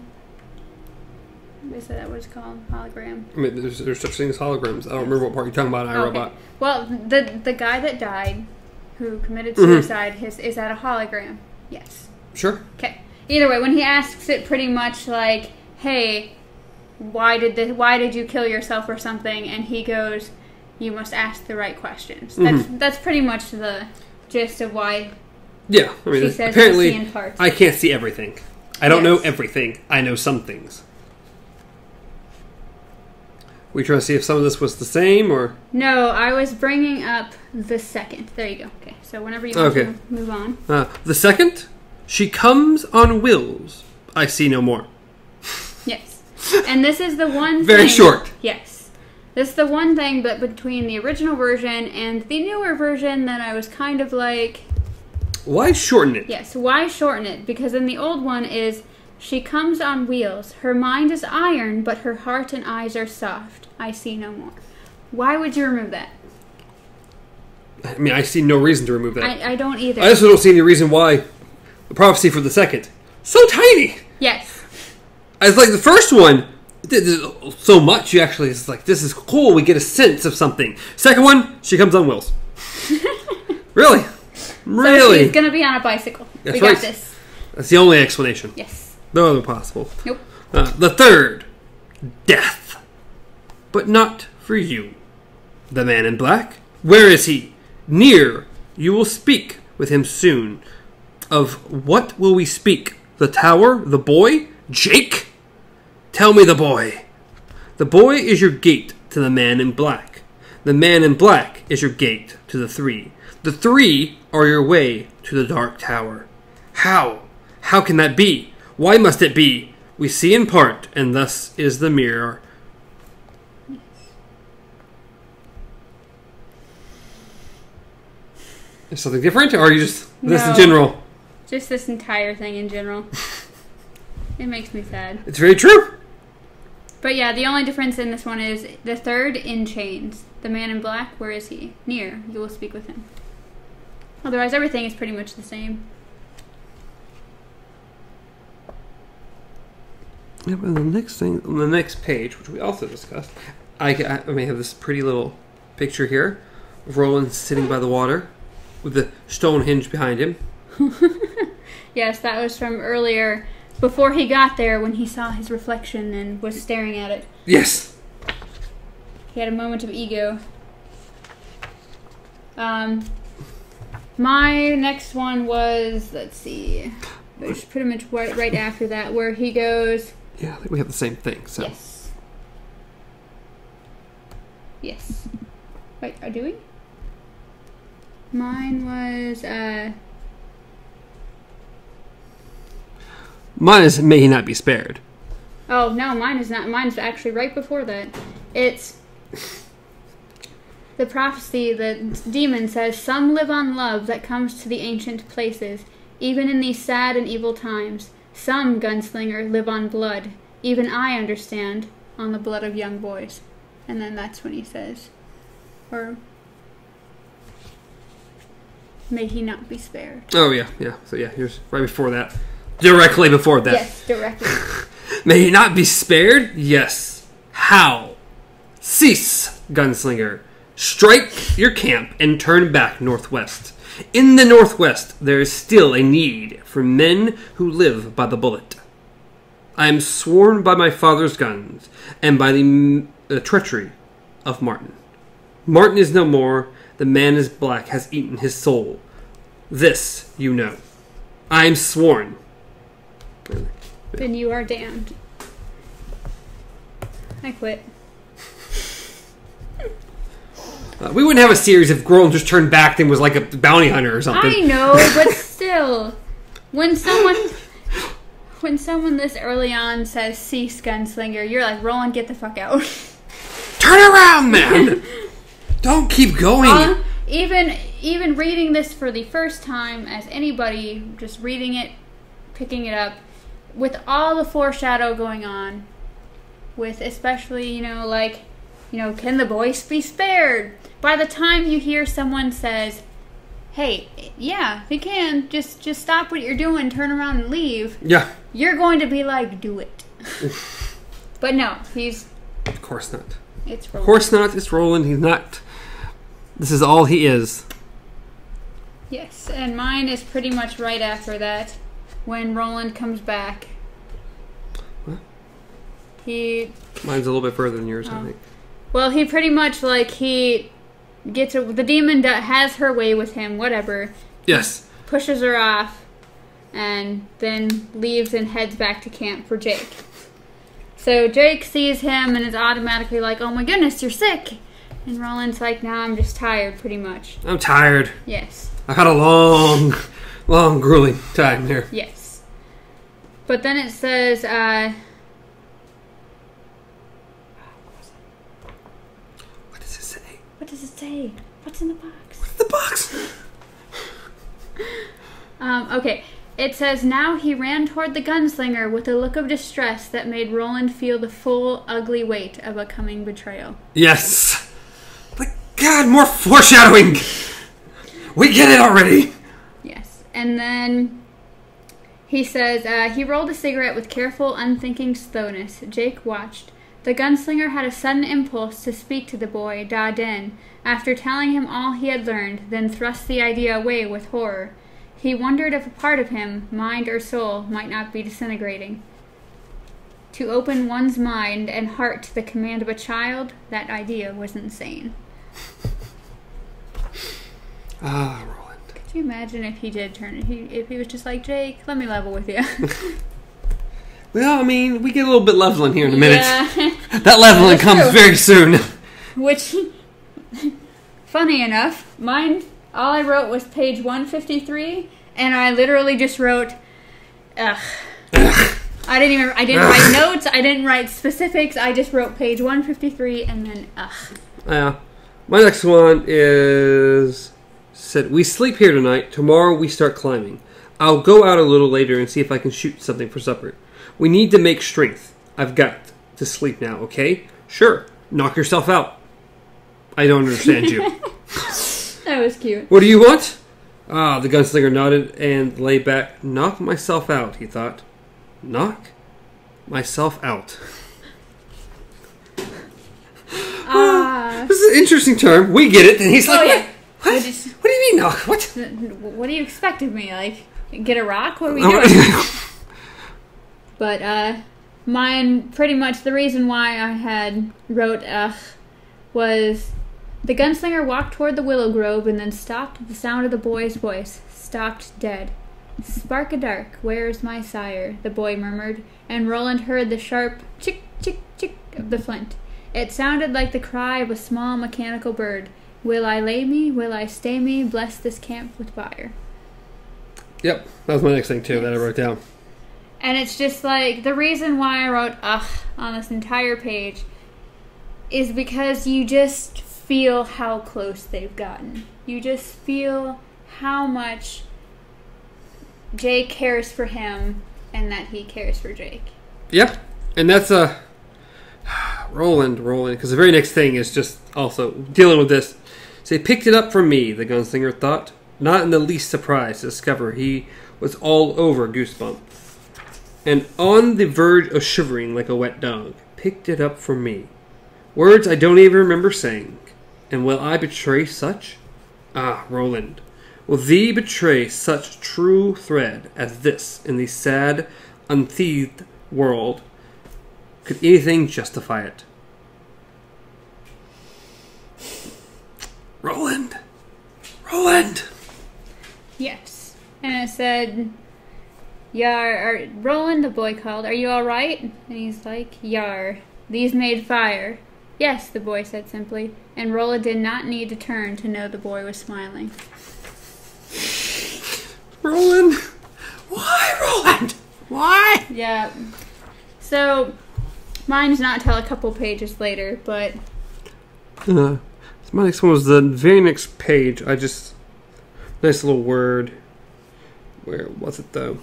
Is that what it's called? Hologram? I mean, there's such things as holograms. I don't remember what part you're talking about in iRobot. Okay. Well, the guy that died, who committed suicide, is that a hologram? Yes. Sure. Okay. Either way, when he asks it pretty much like... hey, why did you kill yourself or something? And he goes, you must ask the right questions. That's pretty much the gist of why. Yeah, I mean, she says apparently see in parts. I can't see everything. I don't know everything. I know some things. We trying to see if some of this was the same or no? I was bringing up the second. There you go. Okay, so whenever you want to move on, the second, she comes on wills. I see no more. Yes. And this is the one very thing... Very short. Yes. This is the one thing, but between the original version and the newer version that I was kind of like... Why shorten it? Yes, why shorten it? Because in the old one is, she comes on wheels. Her mind is iron, but her heart and eyes are soft. I see no more. Why would you remove that? I mean, I see no reason to remove that. I don't either. I also don't see any reason why the prophecy for the second. So tiny! Yes. It's like the first one, so much, you actually, it's like, this is cool, we get a sense of something. Second one, she comes on wheels. Really? Really? So she's going to be on a bicycle. That's right. We got this. That's the only explanation. Yes. No other possible. Nope. The third, death. But not for you. The man in black, where is he? Near, you will speak with him soon. Of what will we speak? The tower, the boy, Jake? Tell me the boy. The boy is your gate to the man in black. The man in black is your gate to the three. The three are your way to the dark tower. How? How can that be? Why must it be? We see in part, and thus is the mirror. Is something different, or are you just this in general? Just this entire thing in general. It makes me sad. It's very true. But yeah, the only difference in this one is the third in chains. The man in black, where is he? Near. You will speak with him. Otherwise, everything is pretty much the same. Yeah, but the next thing, on the next page, which we also discussed, I may have this pretty little picture here of Roland sitting by the water with the Stonehenge behind him. Yes, that was from earlier, before he got there, when he saw his reflection and was staring at it. Yes! He had a moment of ego. My next one was, let's see, it was pretty much right after that, where he goes... Yeah, I think we have the same thing, so... Yes. Yes. Wait, do we? Mine was, Mine is, may he not be spared. Oh, no, mine is not. Mine's actually right before that. It's the prophecy the demon says, "Some live on love that comes to the ancient places, even in these sad and evil times. Some, gunslinger, live on blood. Even I understand, on the blood of young boys." And then that's when he says, or may he not be spared. Oh, yeah, yeah. So, yeah, here's right before that. Directly before that. Yes, directly. May he not be spared? Yes. How? Cease, gunslinger. Strike your camp and turn back northwest. In the northwest, there is still a need for men who live by the bullet. I am sworn by my father's guns and by the treachery of Martin. Martin is no more. The man is black has eaten his soul. This you know. I am sworn. Then you are damned. I quit. We wouldn't have a series if Grohl just turned back and was like a bounty hunter or something. I know, but still. When someone this early on says, "Cease, gunslinger," you're like, "Roland, get the fuck out. Turn around, man." Don't keep going. Even reading this for the first time, as anybody just reading it, picking it up, with all the foreshadow going on, with especially, can the voice be spared? By the time you hear someone says, "Hey, yeah, they can, just stop what you're doing, turn around and leave," yeah, you're going to be like, "Do it." But no, he's... Of course not. It's Roland. Of course not, it's Roland, he's not. This is all he is. Yes, and mine is pretty much right after that. When Roland comes back, what? Mine's a little bit further than yours, I think. Well, he pretty much he gets the demon that has her way with him, whatever. Yes. Pushes her off, and then leaves and heads back to camp for Jake. So Jake sees him and is automatically like, "Oh my goodness, you're sick," and Roland's like, "Nah, I'm just tired, pretty much." I'm tired. Yes. I've had a long. Long, grueling time here. Yes. But then it says, What does it say? What does it say? What's in the box? What's in the box? Okay. It says, "Now he ran toward the gunslinger with a look of distress that made Roland feel the full, ugly weight of a coming betrayal." Yes! Like, God, more foreshadowing! We get it already! And then he says, "He rolled a cigarette with careful, unthinking slowness. Jake watched. The gunslinger had a sudden impulse to speak to the boy, Daden, after telling him all he had learned, then thrust the idea away with horror. He wondered if a part of him, mind or soul, might not be disintegrating. To open one's mind and heart to the command of a child, that idea was insane." Ah, right. Can you imagine if he did turn it? If he was just like, "Jake, let me level with you." Well, I mean, we get a little bit leveling here in a minute. Yeah. That leveling comes true. Very soon. Which, funny enough, mine, all I wrote was page 153, and I literally just wrote, "Ugh." I didn't write notes. I didn't write specifics. I just wrote page 153 and then ugh. Yeah. My next one is. Said, "We sleep here tonight. Tomorrow we start climbing. I'll go out a little later and see if I can shoot something for supper. We need to make strength. I've got to sleep now, okay? Sure. Knock yourself out. I don't understand you. That was cute. What do you want? Ah, the gunslinger nodded and lay back. Knock myself out, he thought. Knock myself out. This is an interesting term. We get it. And he's like, yeah. What? What do you mean knock? What? What do you expect of me? Like, get a rock? What are we doing? But, mine, pretty much the reason why I had wrote, was the gunslinger walked toward the willow grove and then stopped at the sound of the boy's voice. Stopped dead. Spark a dark, where is my sire? The boy murmured, and Roland heard the sharp chick, chick, chick of the flint. It sounded like the cry of a small mechanical bird. Will I lay me? Will I stay me? Bless this camp with fire. Yep, that was my next thing too that I wrote down. And it's just like, the reason why I wrote ugh on this entire page is because you just feel how close they've gotten. You just feel how much Jake cares for him and that he cares for Jake. Yep, and that's a... Roland, because the very next thing is just also dealing with this. So he picked it up from me, the gunslinger thought, not in the least surprised to discover he was all over Goosebump, and on the verge of shivering like a wet dog. Picked it up from me. Words I don't even remember saying. And will I betray such? Ah, Roland, will thee betray such true thread as this in the sad, unthieved world? Could anything justify it? Roland! Roland! Yes. And I said, Yar, Roland, the boy called, are you alright? And he's like, Yar, these made fire. Yes, the boy said simply. And Roland did not need to turn to know the boy was smiling. Roland! Why, Roland? Why? Yeah. So... mine's not until a couple pages later, but... my next one was the very next page. I just... nice little word. Where was it, though?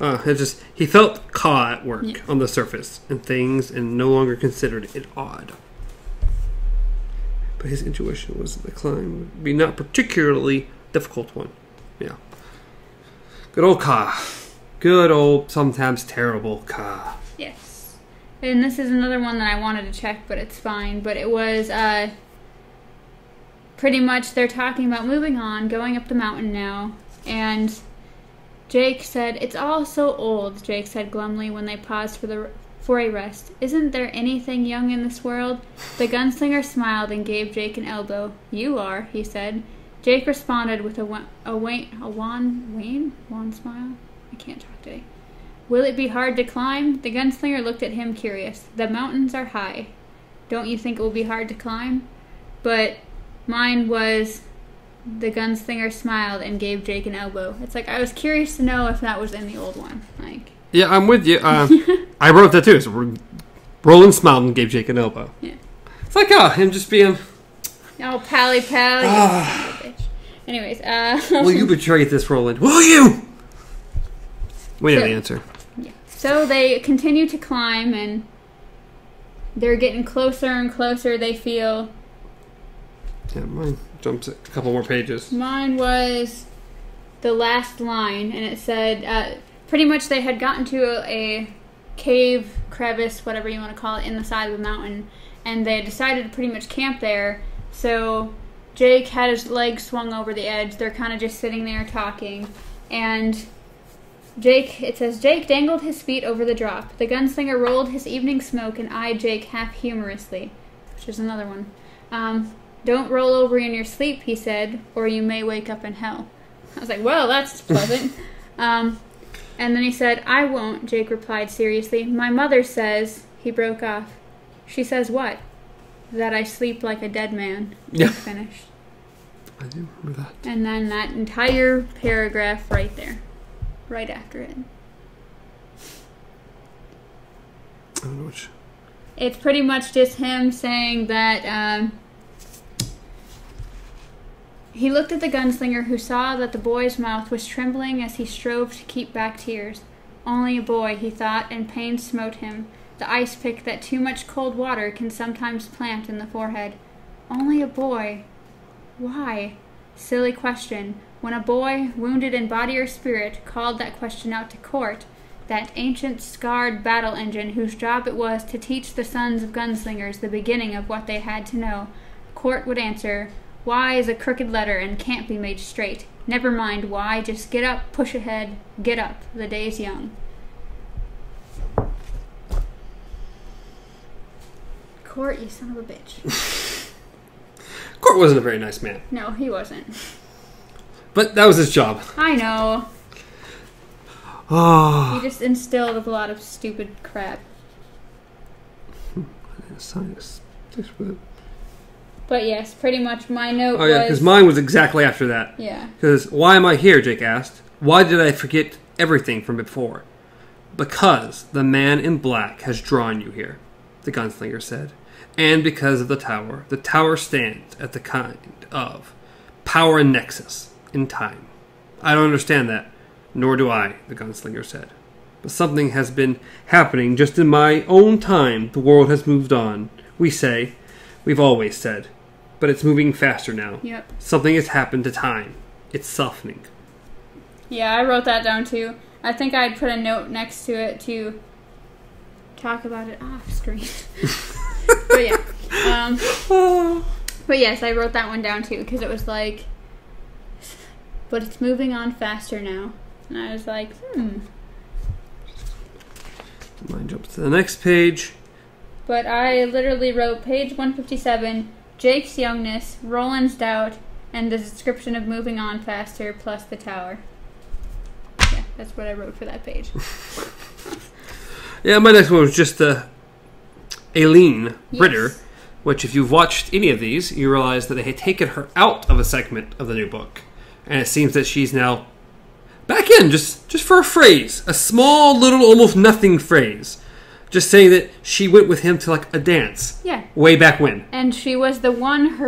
It just... he felt Ka at work on the surface and things and no longer considered it odd. But his intuition was that the climb would be not particularly difficult one. Yeah. Good old Ka. Good old, sometimes terrible Ka. Yes. And this is another one that I wanted to check, but it's fine. But it was pretty much they're talking about moving on, going up the mountain now. And Jake said, it's all so old, Jake said glumly when they paused for a rest. Isn't there anything young in this world? The gunslinger smiled and gave Jake an elbow. You are, he said. Jake responded with a wan smile. I can't talk today. Will it be hard to climb? The gunslinger looked at him curious. The mountains are high. Don't you think it will be hard to climb? But mine was the gunslinger smiled and gave Jake an elbow. It's like, I was curious to know if that was in the old one. Like, yeah, I'm with you. I wrote that too. So Roland smiled and gave Jake an elbow. Yeah. It's like him just being... oh, pally pally. Bitch. Anyways. Will you betray this, Roland? Will you? We know the answer. So they continue to climb, and they're getting closer and closer, they feel. Yeah, mine jumps a couple more pages. Mine was the last line, and it said, pretty much they had gotten to a cave, crevice, whatever you want to call it, in the side of the mountain, and they decided to pretty much camp there, so Jake had his legs swung over the edge. They're kind of just sitting there talking, and... Jake, it says, Jake dangled his feet over the drop. The gunslinger rolled his evening smoke and eyed Jake half humorously, which is another one. Don't roll over in your sleep, he said, or you may wake up in hell. I was like, well, that's pleasant. And then he said, I won't, Jake replied seriously. My mother says, he broke off. She says what? That I sleep like a dead man. Yeah. Finished. I do remember that. And then that entire paragraph right there. Right after it. I don't know which. It's pretty much just him saying that he looked at the gunslinger, who saw that the boy's mouth was trembling as he strove to keep back tears. Only a boy, he thought, and pain smote him. the ice pick that too much cold water can sometimes plant in the forehead. Only a boy. Why? Silly question. When a boy, wounded in body or spirit, called that question out to court, that ancient, scarred battle engine whose job it was to teach the sons of gunslingers the beginning of what they had to know, court would answer, "Why is a crooked letter and can't be made straight. Never mind why, just get up, push ahead, get up, the day's young." Court, you son of a bitch. Court wasn't a very nice man. No, he wasn't. But that was his job. I know. Oh. He just instilled a lot of stupid crap. But yes, pretty much my note was... because mine was exactly after that. Yeah. Because, why am I here, Jake asked. Why did I forget everything from before? Because the man in black has drawn you here, the gunslinger said. And because of the tower. The tower stands at the kind of power and nexus in time. I don't understand that. Nor do I, the gunslinger said. But something has been happening just in my own time. The world has moved on. We say, we've always said, but it's moving faster now. Yep. Something has happened to time. It's softening. Yeah, I wrote that down too. I think I'd put a note next to it to talk about it off screen. But yeah. But yes, I wrote that one down too because it was like, but it's moving on faster now. And I was like, Mine jumps to the next page. But I literally wrote page 157, Jake's youngness, Roland's doubt, and the description of moving on faster plus the tower. Yeah, that's what I wrote for that page. Yeah, my next one was just Aileen Ritter, which if you've watched any of these, you realize that they had taken her out of a segment of the new book. And it seems that she's now back in, just for a phrase. A small, little, almost nothing phrase. Just saying that she went with him to, like, a dance. Yeah. Way back when. And she was the one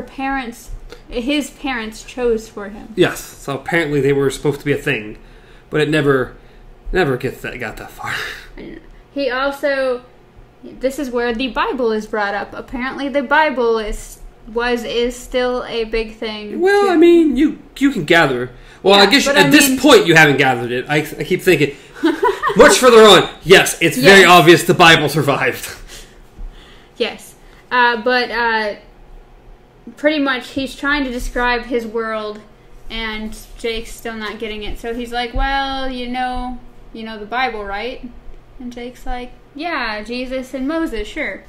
his parents chose for him. Yes. So apparently they were supposed to be a thing. But it never got that far. He also, this is where the Bible is brought up. Apparently the Bible is still a big thing. Well, too. I mean, you can gather. Well, yeah, I guess this point you haven't gathered it. I keep thinking, much further on, yes, very obvious the Bible survived. Yes. But pretty much he's trying to describe his world, and Jake's still not getting it. So he's like, well, you know the Bible, right? And Jake's like, yeah, Jesus and Moses, sure.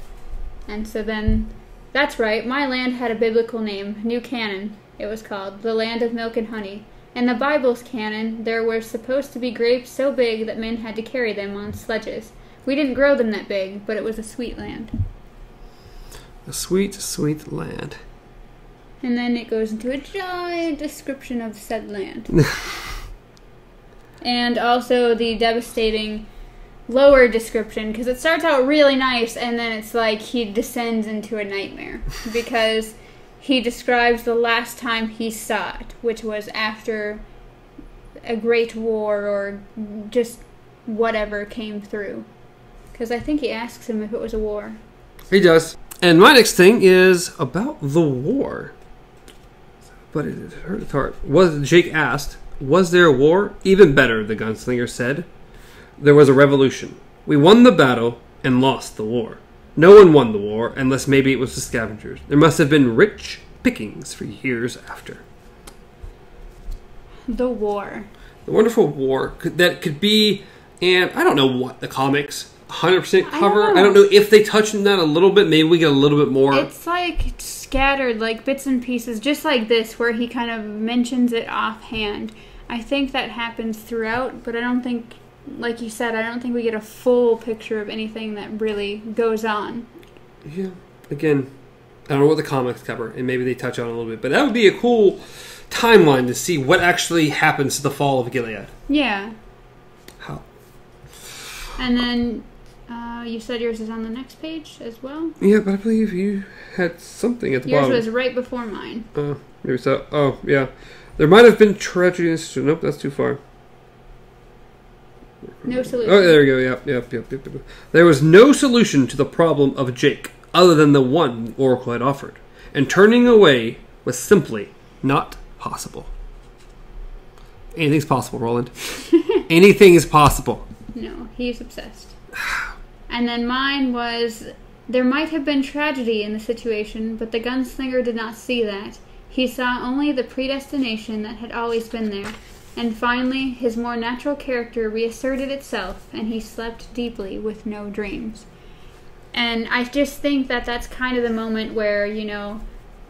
And so then... That's right, my land had a biblical name, New Canaan, it was called, the land of milk and honey. In the Bible's canon, there were supposed to be grapes so big that men had to carry them on sledges. We didn't grow them that big, but it was a sweet land. A sweet, sweet land. And then it goes into a giant description of said land. And also the devastating... lower description, because it starts out really nice and then it's like he descends into a nightmare because he describes the last time he saw it, which was after a great war or just whatever came through, because I think he asks him if it was a war. He does. And my next thing is about the war, but it hurt his heart. Jake asked, was there a war? Even better, the gunslinger said. There was a revolution. We won the battle and lost the war. No one won the war, unless maybe it was the scavengers. There must have been rich pickings for years after. The war. The wonderful war that could be, and I don't know what the comics 100% cover. I don't know if they touch on that a little bit. Maybe we get a little bit more. It's like scattered, like bits and pieces, just like this, where he kind of mentions it offhand. I think that happens throughout, but I don't think... Like you said, I don't think we get a full picture of anything that really goes on. Yeah. Again, I don't know what the comics cover, and maybe they touch on it a little bit, but that would be a cool timeline to see what actually happens to the fall of Gilead. Yeah. How? And then you said yours is on the next page as well? Yeah, but I believe you had something at the bottom. Yours was right before mine. Oh, maybe so. Oh, yeah. There might have been tragedies. Nope, that's too far. No solution. Oh, there we go. Yep. There was no solution to the problem of Jake, other than the one Oracle had offered, and turning away was simply not possible. Anything's possible, Roland. Anything is possible. No, he's obsessed. And then mine was, there might have been tragedy in the situation, but the gunslinger did not see that. He saw only the predestination that had always been there. And finally, his more natural character reasserted itself, and he slept deeply with no dreams. And I just think that that's kind of the moment where, you know,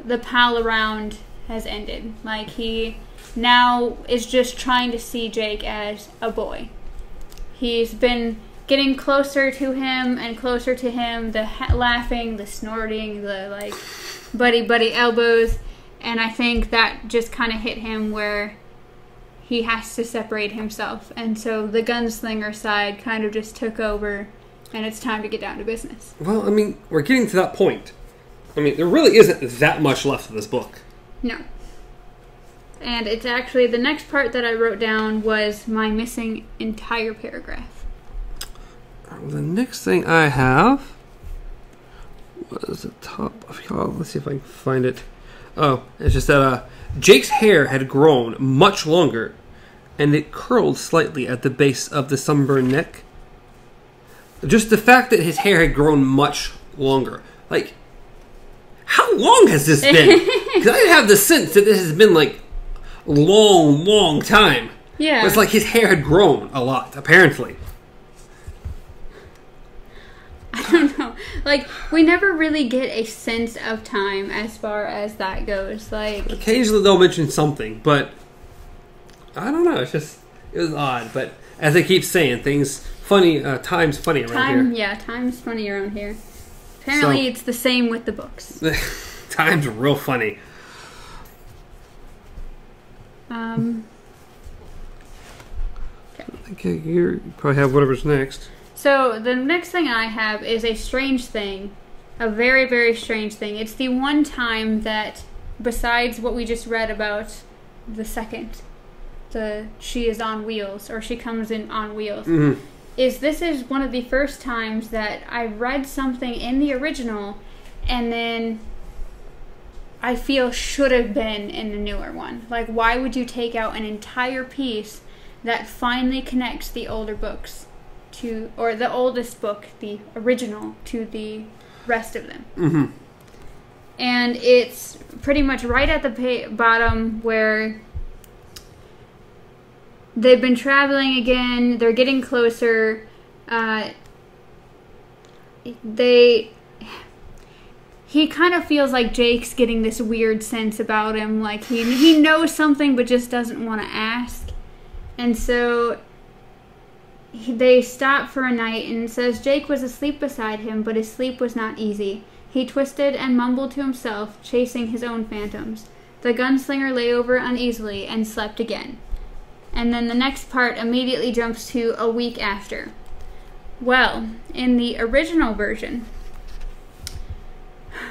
the pal around has ended. Like, he now is just trying to see Jake as a boy. He's been getting closer to him and closer to him, the laughing, the snorting, the, like, buddy-buddy elbows. And I think that just kind of hit him where he has to separate himself. And so the gunslinger side kind of just took over, and it's time to get down to business. Well, I mean, we're getting to that point. I mean, there really isn't that much left of this book. No. And it's actually, the next part that I wrote down was my missing entire paragraph. Well, the next thing I have was the top of y'all. Let's see if I can find it. Oh, it's just that Jake's hair had grown much longer, and it curled slightly at the base of the sunburned neck. Just the fact that his hair had grown much longer. Like, how long has this been? Because I have the sense that this has been, like, a long, long time. Yeah. But it's like his hair had grown a lot, apparently. I don't know. Like, we never really get a sense of time as far as that goes. Like, occasionally they'll mention something, but I don't know. It's just, it was odd. But as they keep saying, things funny. Time's funny around here. Yeah, time's funny around here. Apparently, so, it's the same with the books. Time's real funny. Okay, you probably have whatever's next. So the next thing I have is a strange thing, a very, very strange thing. It's the one time that, besides what we just read about the second, she is on wheels, or she comes in on wheels, this is one of the first times that I read something in the original and then I feel should have been in the newer one. Like, why would you take out an entire piece that finally connects the older books? Or the oldest book, the original, to the rest of them. Mm-hmm. And it's pretty much right at the bottom where they've been traveling again. They're getting closer. He kind of feels like Jake's getting this weird sense about him. Like, he knows something but just doesn't want to ask. And so they stop for a night, and it says Jake was asleep beside him, but his sleep was not easy. He twisted and mumbled to himself, chasing his own phantoms. The gunslinger lay over uneasily and slept again. And then the next part immediately jumps to a week after. Well, in the original version,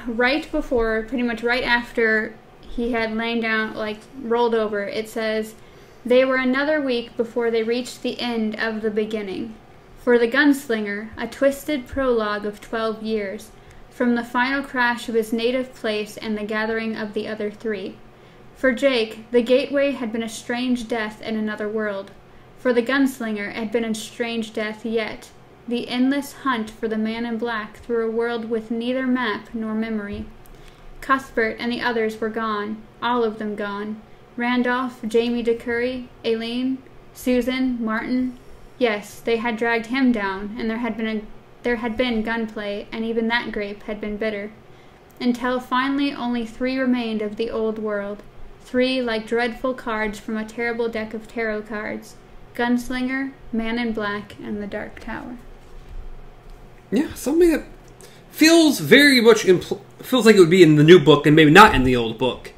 right before, pretty much right after he had lain down, like rolled over, it says, they were another week before they reached the end of the beginning. For the gunslinger, a twisted prologue of 12 years, from the final crash of his native place and the gathering of the other three. For Jake, the gateway had been a strange death in another world. For the gunslinger, it had been a strange death yet, the endless hunt for the man in black through a world with neither map nor memory. Cuthbert and the others were gone, all of them gone. Randolph, Jamie de Curry, Aileen, Susan, Martin. Yes, they had dragged him down, and there had been gunplay, and even that grape had been bitter. Until finally only three remained of the old world, three like dreadful cards from a terrible deck of tarot cards: Gunslinger, Man in Black, and the Dark Tower. Yeah, something that feels very much feels like it would be in the new book and maybe not in the old book.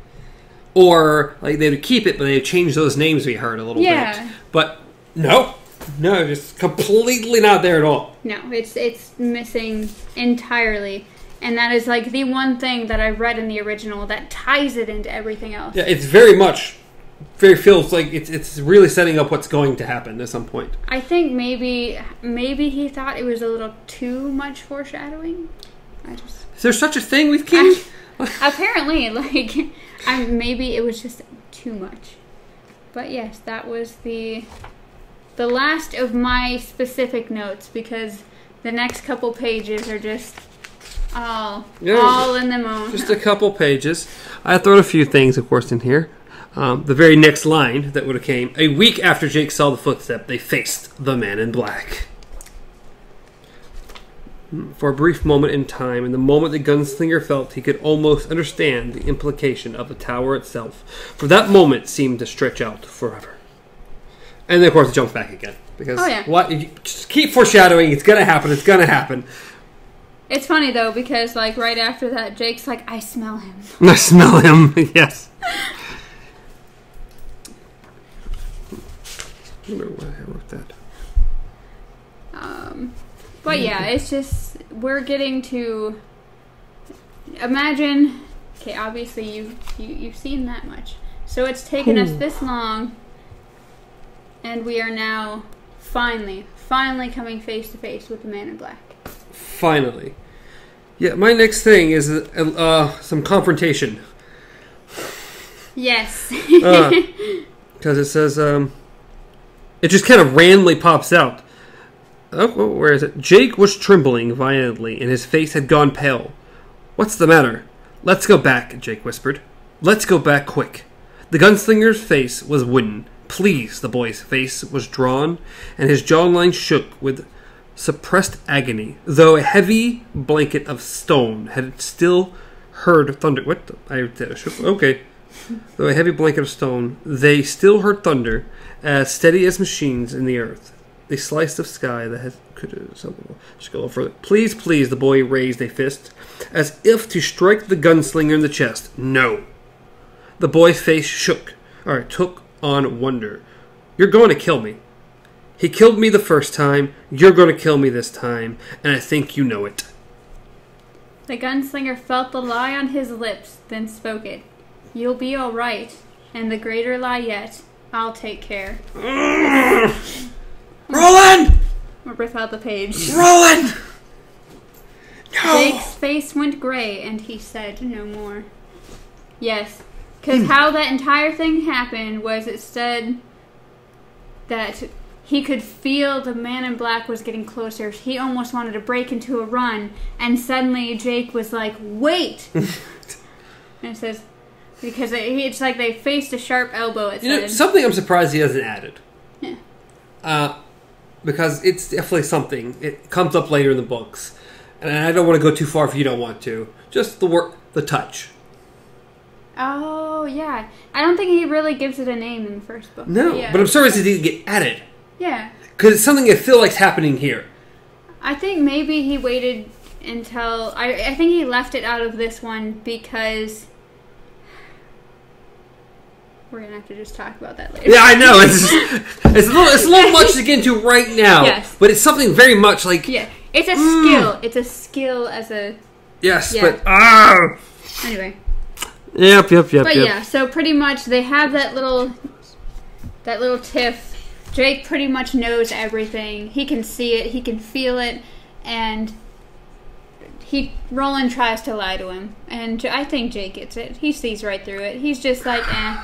Or, like, they would keep it, but they would change those names we heard a little bit. But, no, just completely not there at all. No, it's missing entirely. And that is, like, the one thing that I read in the original that ties it into everything else. Yeah, it's very much feels like it's really setting up what's going to happen at some point. I think maybe he thought it was a little too much foreshadowing. Is there such a thing with King? Apparently, maybe it was just too much. But yes, that was the last of my specific notes, because the next couple pages are just all in the moment. Just a couple pages. I throw a few things, of course, in here. The very next line that would have came, a week after Jake saw the footstep, they faced the man in black. For a brief moment in time, and the moment the gunslinger felt he could almost understand the implication of the tower itself, for that moment seemed to stretch out forever. And then, of course, it jumps back again. Because what? You just keep foreshadowing. It's going to happen. It's going to happen. It's funny, though, because right after that, Jake's like, I smell him. I smell him, yes. I wonder why I wrote that. But yeah, it's just, we're getting to imagine. Okay, obviously you've seen that much, so it's taken us this long, and we are now finally coming face to face with the man in black. Finally, yeah. My next thing is some confrontation. Yes, because it says it just kind of randomly pops out. Oh, where is it? Jake was trembling violently, and his face had gone pale. What's the matter? Let's go back, Jake whispered. Let's go back quick. The gunslinger's face was wooden. Please, the boy's face was drawn, and his jawline shook with suppressed agony, though a heavy blanket of stone had still heard thunder. What? Okay. Though a heavy blanket of stone, they still heard thunder, as steady as machines in the earth. A slice of sky that had... Just go further. Please, please, the boy raised a fist, as if to strike the gunslinger in the chest. No. The boy's face shook, or took on wonder. You're going to kill me. He killed me the first time. You're going to kill me this time, and I think you know it. The gunslinger felt the lie on his lips, then spoke it. You'll be all right, and the greater lie yet. I'll take care. Roland! Or rip out the page. Roland! No! Jake's face went gray, and he said no more. Yes, because how that entire thing happened was it said that he could feel the man in black was getting closer. He almost wanted to break into a run, and suddenly Jake was like, wait! And it says, because it's like they faced a sharp elbow. It said. Something I'm surprised he hasn't added. Yeah. Because it's definitely something. It comes up later in the books. And I don't want to go too far if you don't want to. Just the touch. Oh, yeah. I don't think he really gives it a name in the first book. No, but I'm surprised it didn't get added. Yeah. Because it's something I feel like's happening here. I think maybe he waited until... I think he left it out of this one because... We're going to have to just talk about that later. Yeah, I know. It's a little much to get into right now. Yes. But it's something very much like... Yeah. It's a skill. It's a skill as a... Yes, yeah. But... Anyway. Yep. But yeah, so pretty much they have that little tiff. Jake pretty much knows everything. He can see it. He can feel it. And Roland tries to lie to him. And I think Jake gets it. He sees right through it. He's just like, eh.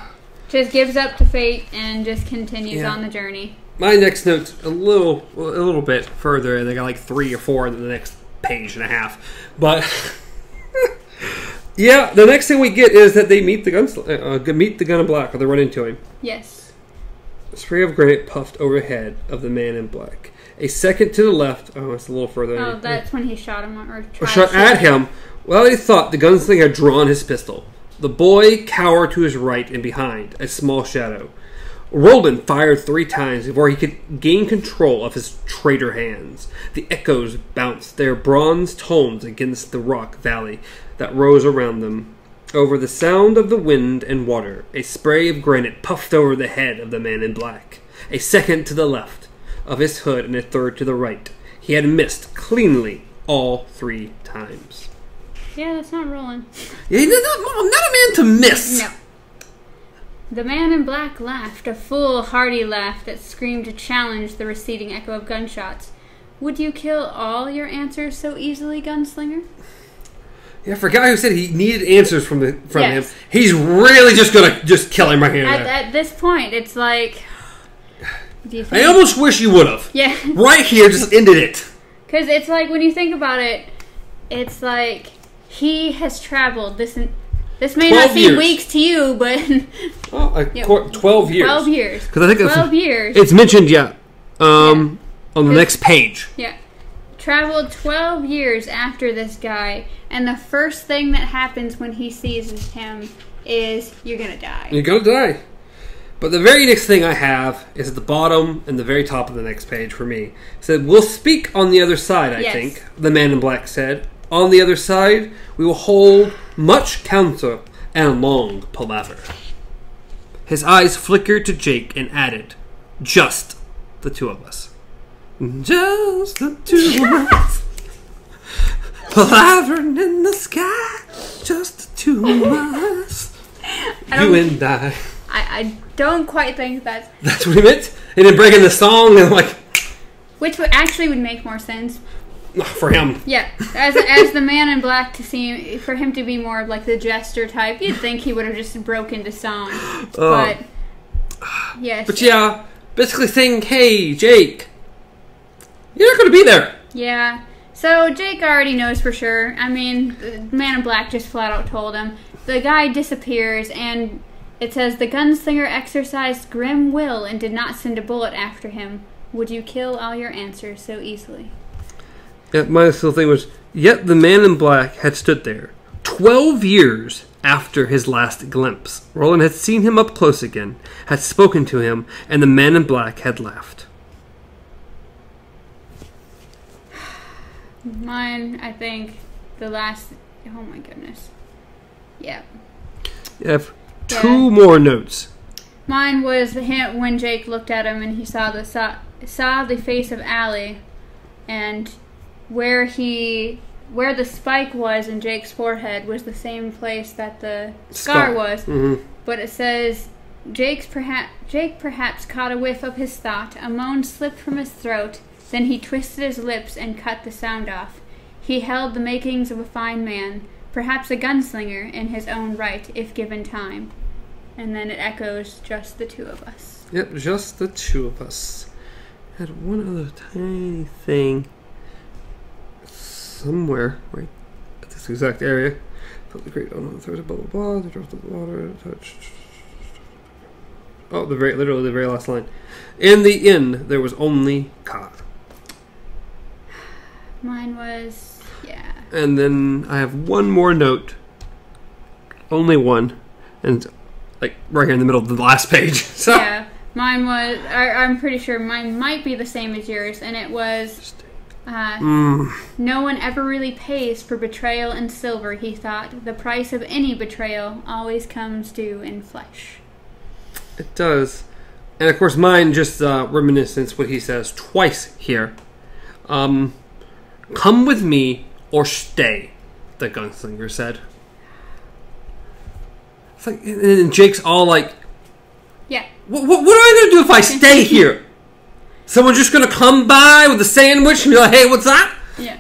Just gives up to fate and just continues on the journey. My next note's a little bit further, and they got like 3 or 4 in the next page and a half. But yeah, the next thing we get is that they meet the gun in black, or they run into him. Yes. A spray of granite puffed overhead of the man in black. A second to the left. Oh, it's a little further. Oh, that's when he shot him or shot at him. Well, he thought the gunslinger had drawn his pistol. The boy cowered to his right and behind, a small shadow. Roland fired 3 times before he could gain control of his traitor hands. The echoes bounced their bronze tones against the rock valley that rose around them. Over the sound of the wind and water, a spray of granite puffed over the head of the man in black. A second to the left of his hood and a third to the right. He had missed cleanly all 3 times. Yeah, that's not Roland. Yeah, not a man to miss. No. The man in black laughed, a full, hearty laugh that screamed to challenge the receding echo of gunshots. Would you kill all your answers so easily, gunslinger? Yeah, for a guy who said he needed answers from him, he's really just gonna kill him right here. At this point, it's like, do you think? I almost wish you would have. Yeah, right here, just ended it. Because it's like when you think about it, it's like he has traveled this may not seem weeks to you, but well, 12 years. 12 years. Because I think 12 years. It's mentioned, on the next page. Yeah. Traveled 12 years after this guy, and the first thing that happens when he sees him is you're going to die. You're going to die. But the very next thing I have is at the bottom and the very top of the next page for me. It said, we'll speak on the other side, I think, the man in black said. On the other side, we will hold much counsel and long palaver. His eyes flickered to Jake and added, just the two of us. Just the two of us, palavering in the sky. Just the two of us, you and I. I don't quite think that's what he meant. And then breaking the song and like, which would actually would make more sense for him. Yeah, as the man in black to seem for him to be more of like the jester type. You'd think he would have just broke into song, but basically saying, hey, Jake. You're not going to be there. Yeah. So Jake already knows for sure. I mean, the man in black just flat out told him. The guy disappears, and it says, the gunslinger exercised grim will and did not send a bullet after him. Would you kill all your answers so easily? Yeah, my little thing was, yet the man in black had stood there 12 years after his last glimpse. Roland had seen him up close again, had spoken to him, and the man in black had laughed. Mine, I think, the last... Oh, my goodness. Yeah. I have two more notes. Mine was the hint when Jake looked at him and he saw the face of Allie and where the spike was in Jake's forehead was the same place that the scar was. Mm-hmm. But it says, Jake perhaps caught a whiff of his thought. A moan slipped from his throat. Then he twisted his lips and cut the sound off. He held the makings of a fine man, perhaps a gunslinger in his own right, if given time. And then it echoes, just the two of us. Yep, just the two of us. I had one other tiny thing somewhere, right at this exact area. Felt the great unknown thirst, blah, blah, blah, dropped the water, touched... Oh, literally the very last line. In the end, there was only Ka. Mine was, And then I have one more note. Only one. And, right here in the middle of the last page. So. Yeah. Mine was, I'm pretty sure mine might be the same as yours. And it was, no one ever really pays for betrayal in silver, he thought. The price of any betrayal always comes due in flesh. It does. And, of course, mine just reminiscence what he says twice here. Come with me or stay, the gunslinger said. It's like, and Jake's all like, yeah. What am I going to do if I stay here? Someone's just going to come by with a sandwich and be like, hey, what's that? Yeah.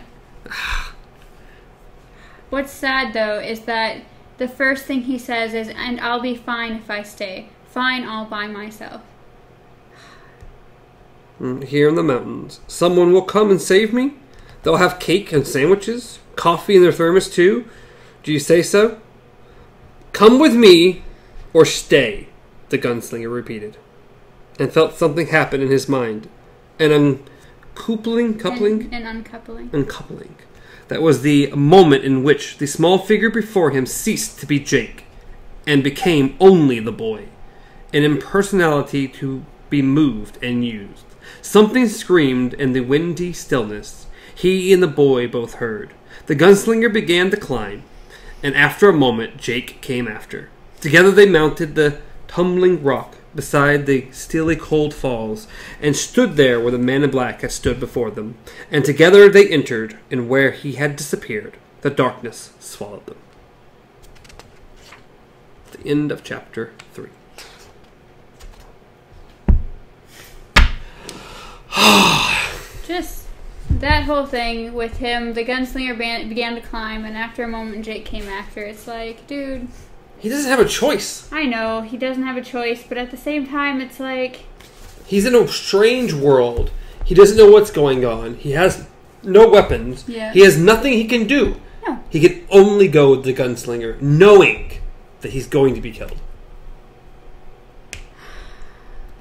What's sad, though, is that the first thing he says is, and I'll be fine if I stay. Fine all by myself. Here in the mountains, someone will come and save me. They'll have cake and sandwiches, coffee in their thermos too. Do you say so? Come with me or stay, the gunslinger repeated, and felt something happen in his mind. And uncoupling. That was the moment in which the small figure before him ceased to be Jake and became only the boy. An impersonality to be moved and used. Something screamed in the windy stillness. He and the boy both heard. The gunslinger began to climb, and after a moment, Jake came after. Together they mounted the tumbling rock beside the steely cold falls and stood there where the man in black had stood before them. And together they entered, and where he had disappeared, the darkness swallowed them. The end of chapter 3. Just that whole thing with him, the gunslinger began to climb, and after a moment, Jake came after. It's like, dude. He doesn't have a choice. I know, he doesn't have a choice, but at the same time, it's like... He's in a strange world. He doesn't know what's going on. He has no weapons. Yeah. He has nothing he can do. No. He can only go with the gunslinger, knowing that he's going to be killed.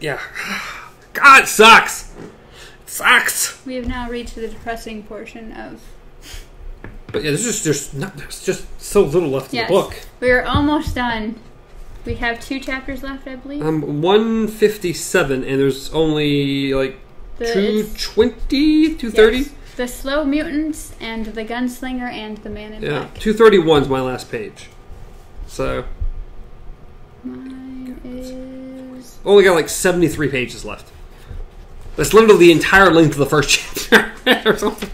Yeah. God, it sucks! It sucks! We have now reached the depressing portion of... But yeah, there's just so little left in the book. We're almost done. We have 2 chapters left, I believe. 157, and there's only like 220, 230. Yes. The Slow Mutants and the Gunslinger and the Man in Black. 231's my last page. So mine is only got like 73 pages left. That's literally the entire length of the first chapter or something.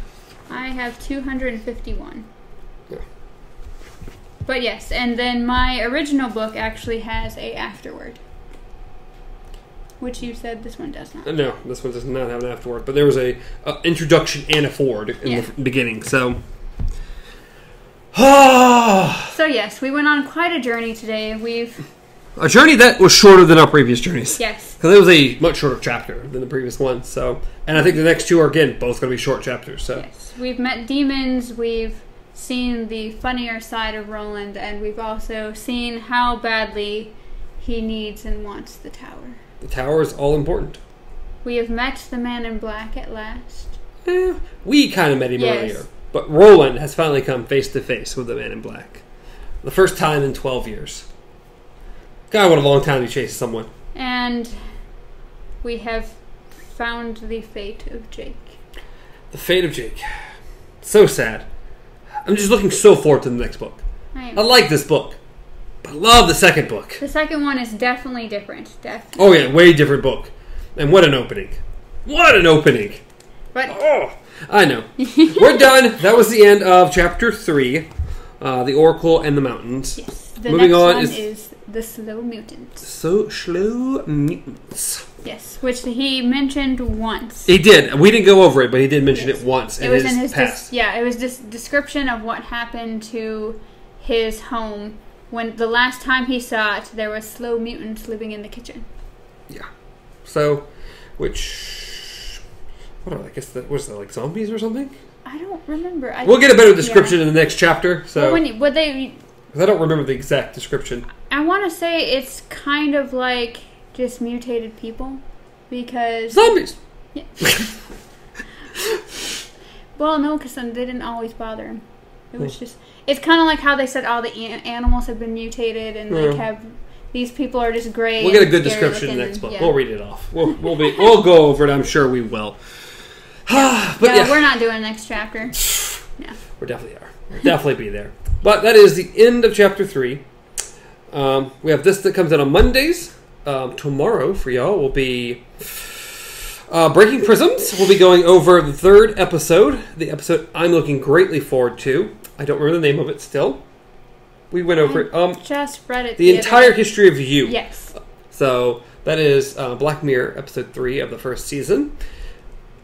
I have 251. Yeah. But yes, and then my original book actually has an afterword. Which you said this one does not. No, this one does not have an afterword. But there was an introduction and a forward in the beginning, so... So yes, we went on quite a journey today. A journey that was shorter than our previous journeys. Yes. Because it was a much shorter chapter than the previous one. So, and I think the next 2 are, again, both going to be short chapters. So. Yes. We've met demons. We've seen the funnier side of Roland. And we've also seen how badly he needs and wants the tower. The tower is all important. We have met the Man in Black at last. We kind of met him earlier. But Roland has finally come face to face with the Man in Black. The first time in 12 years. God, what a long time to chase someone. And we have found the fate of Jake. The fate of Jake. So sad. I'm just looking so forward to the next book. I like this book. But I love the second book. The second one is definitely different. Definitely. Oh yeah, way different book. And what an opening. What an opening. But oh, I know. We're done. That was the end of chapter 3. The Oracle and the Mountains. Yes. The next one is The Slow Mutants. So Slow Mutants. Yes, which he mentioned once. He did. We didn't go over it, but he did mention it once. It was in his past. It was this description of what happened to his home when the last time he saw it, there was slow mutants living in the kitchen. Yeah. So, was that like zombies or something? I don't remember. We'll get a better description in the next chapter. So, I don't remember the exact description. I want to say it's kind of like just mutated people, because zombies. Yeah. Well, no, because then they didn't always bother him. It was just—it's kind of like how they said all the animals have been mutated, and these people are just gray. We'll get a good description in the next book. Yeah. We'll read it off. We'll go over it. I'm sure we will. But we're not doing next chapter. No, we definitely are. We'll definitely be there. But that is the end of chapter 3. We have this that comes out on Mondays. Tomorrow for y'all will be Breaking Prisms. We'll be going over the 3rd episode. The episode I'm looking greatly forward to. I don't remember the name of it still. We went over it. Just read it. The entire history of you. Yes. So that is Black Mirror, episode 3 of the 1st season.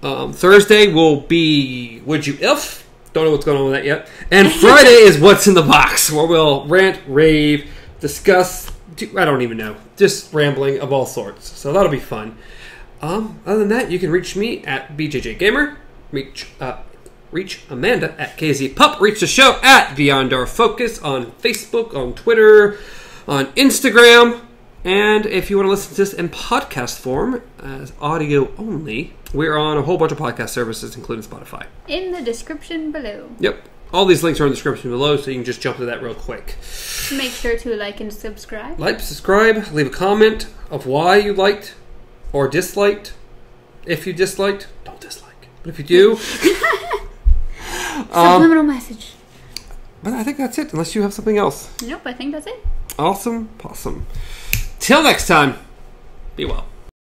Thursday will be Would You If? Don't know what's going on with that yet. And Friday is What's in the Box, where we'll rant, rave, discuss, I don't even know, just rambling of all sorts. So that'll be fun. Other than that, you can reach me at BJJGamer, reach Amanda at KZPup, reach the show at Beyond Our Focus on Facebook, on Twitter, on Instagram. And if you want to listen to this in podcast form, as audio only, we're on a whole bunch of podcast services, including Spotify. In the description below. Yep. All these links are in the description below, so you can just jump to that real quick. Make sure to like and subscribe. Like, subscribe, leave a comment of why you liked or disliked. If you disliked, don't dislike. But if you do... Subliminal message. But I think that's it, unless you have something else. Nope, I think that's it. Awesome possum. Till next time, be well.